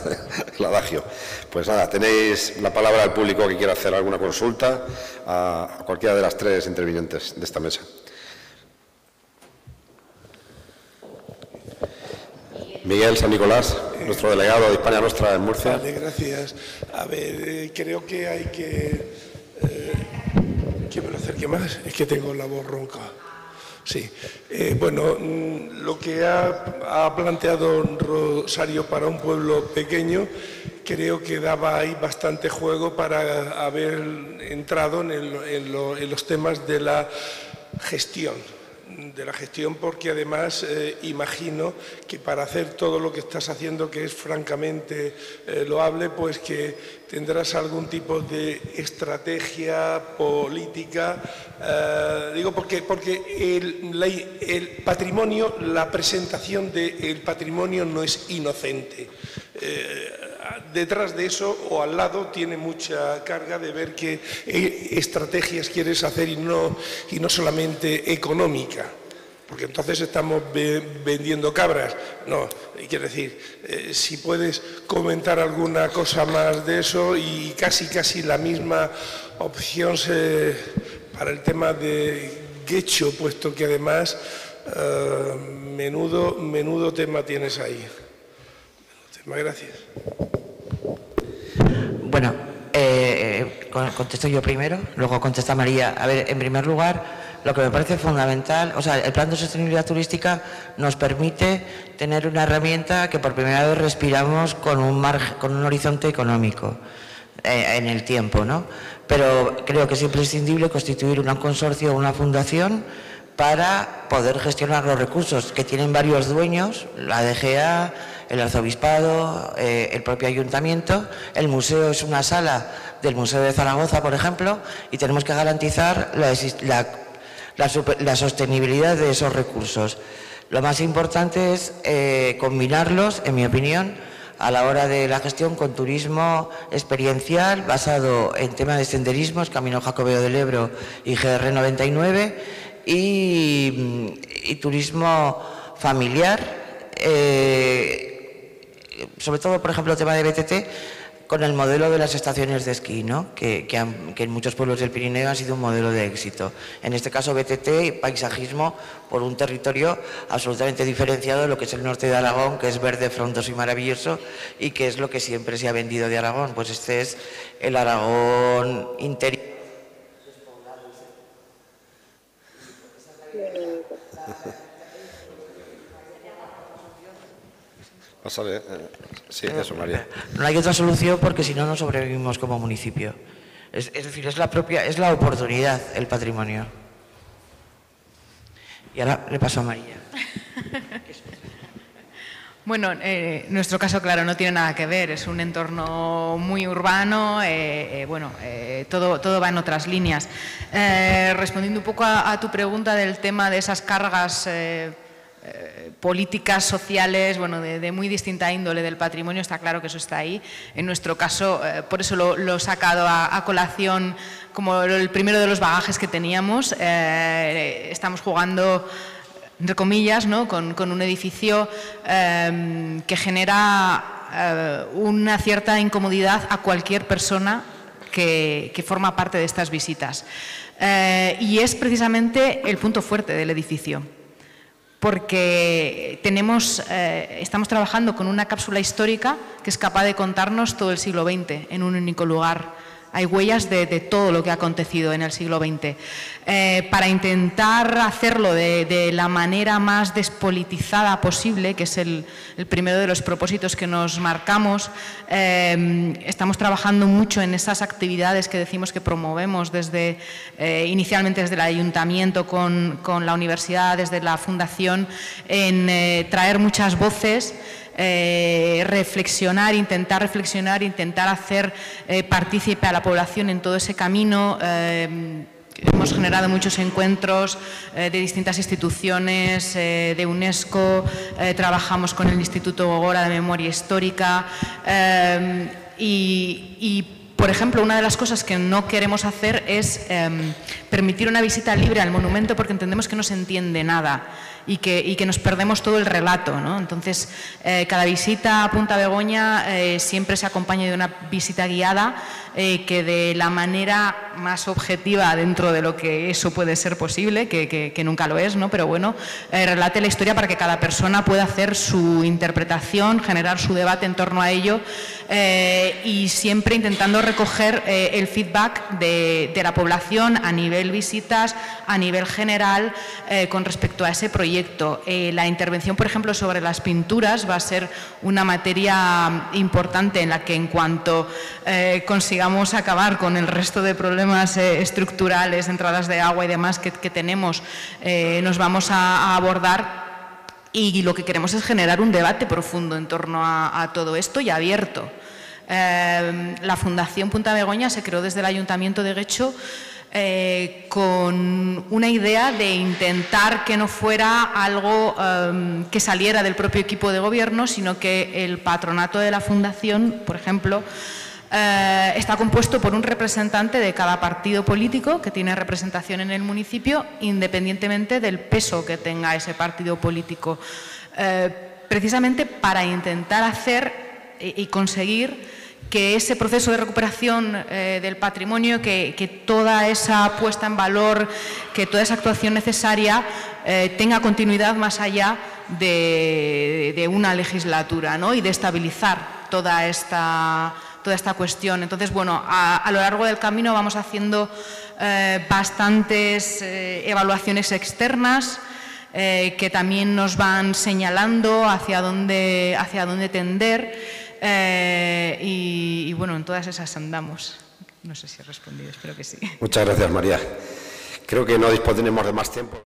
El adagio. Pues nada, tenéis la palabra al público que quiera hacer alguna consulta a cualquiera de las tres intervinientes de esta mesa. Miguel San Nicolás, nuestro delegado de Hispania Nostra en Murcia. Vale, gracias. A ver, creo que hay que... ¿qué me lo acerque más? Es que tengo la voz ronca. Sí. Bueno, lo que ha planteado Rosario para un pueblo pequeño, creo que daba ahí bastante juego para haber entrado en los temas de la gestión. Porque además imagino que para hacer todo lo que estás haciendo, que es francamente loable, pues que tendrás algún tipo de estrategia política, digo porque el patrimonio, la presentación del patrimonio no es inocente. Detrás de eso o al lado tiene mucha carga de ver qué estrategias quieres hacer y no solamente económica, porque entonces estamos vendiendo cabras. No, quiero decir, si puedes comentar alguna cosa más de eso y casi la misma opción para el tema de Guecho, puesto que además menudo tema tienes ahí. Gracias. Bueno, contesto yo primero, luego contesta María. A ver, en primer lugar, lo que me parece fundamental, o sea, el Plan de Sostenibilidad Turística nos permite tener una herramienta que por primera vez respiramos con un margen, con un horizonte económico en el tiempo, ¿no? Pero creo que es imprescindible constituir un consorcio o una fundación para poder gestionar los recursos que tienen varios dueños, la DGA, el arzobispado, el propio ayuntamiento. El museo es una sala del Museo de Zaragoza, por ejemplo, y tenemos que garantizar la sostenibilidad de esos recursos. Lo más importante es combinarlos, en mi opinión, a la hora de la gestión con turismo experiencial basado en temas de senderismos, Camino Jacobeo del Ebro y GR 99, y turismo familiar, sobre todo, por ejemplo, el tema de BTT con el modelo de las estaciones de esquí, ¿no? que en muchos pueblos del Pirineo ha sido un modelo de éxito. En este caso, BTT y paisajismo por un territorio absolutamente diferenciado de lo que es el norte de Aragón, que es verde, frondoso y maravilloso, y que es lo que siempre se ha vendido de Aragón. Pues este es el Aragón interior. Sí, eso, María. No hay otra solución porque si no, no sobrevivimos como municipio. Es decir, es la oportunidad, el patrimonio. Y ahora le paso a María. Bueno, nuestro caso, claro, no tiene nada que ver. Es un entorno muy urbano, todo va en otras líneas. Respondiendo un poco a tu pregunta del tema de esas cargas políticas sociales, bueno, de muy distinta índole del patrimonio, está claro que eso está ahí. En nuestro caso, por eso lo he sacado a colación como el primero de los bagajes que teníamos. Estamos jugando, entre comillas, ¿no? con un edificio que genera una cierta incomodidad a cualquier persona que forma parte de estas visitas. Y es precisamente el punto fuerte del edificio. Porque estamos trabajando con una cápsula histórica que es capaz de contarnos todo el siglo XX en un único lugar. Hay huellas de todo lo que ha acontecido en el siglo XX. Para intentar hacerlo de la manera más despolitizada posible, que es el primero de los propósitos que nos marcamos, estamos trabajando mucho en esas actividades que decimos que promovemos desde, inicialmente desde el ayuntamiento, con la universidad, desde la fundación, en traer muchas voces. Reflexionar, intentar hacer partícipe a la población en todo ese camino, Hemos generado muchos encuentros de distintas instituciones, de UNESCO, trabajamos con el Instituto Gogora de Memoria Histórica por ejemplo, una de las cosas que no queremos hacer es permitir una visita libre al monumento porque entendemos que no se entiende nada y que nos perdemos todo el relato, ¿no? Entonces, cada visita a Punta Begoña siempre se acompaña de una visita guiada que de la manera más objetiva dentro de lo que eso puede ser posible, que nunca lo es, ¿no? Pero bueno, relate la historia para que cada persona pueda hacer su interpretación, generar su debate en torno a ello y siempre intentando recoger el feedback de la población a nivel visitas, a nivel general con respecto a ese proyecto. La intervención, por ejemplo, sobre las pinturas va a ser una materia importante en la que en cuanto consigamos acabar con el resto de problemas estructurales, entradas de agua y demás que tenemos, nos vamos a abordar y lo que queremos es generar un debate profundo en torno a todo esto y abierto. La Fundación Punta Begoña se creó desde el Ayuntamiento de Guecho con una idea de intentar que no fuera algo que saliera del propio equipo de gobierno, sino que el patronato de la Fundación, por ejemplo, está compuesto por un representante de cada partido político que tiene representación en el municipio, independientemente del peso que tenga ese partido político, precisamente para intentar hacer y conseguir que ese proceso de recuperación del patrimonio, que toda esa puesta en valor, que toda esa actuación necesaria tenga continuidad más allá de una legislatura, ¿no? Y de estabilizar toda esta cuestión. Entonces, bueno, a lo largo del camino vamos haciendo bastantes evaluaciones externas que también nos van señalando hacia dónde tender y bueno, en todas esas andamos. No sé si he respondido, espero que sí. Muchas gracias, María. Creo que no disponemos de más tiempo.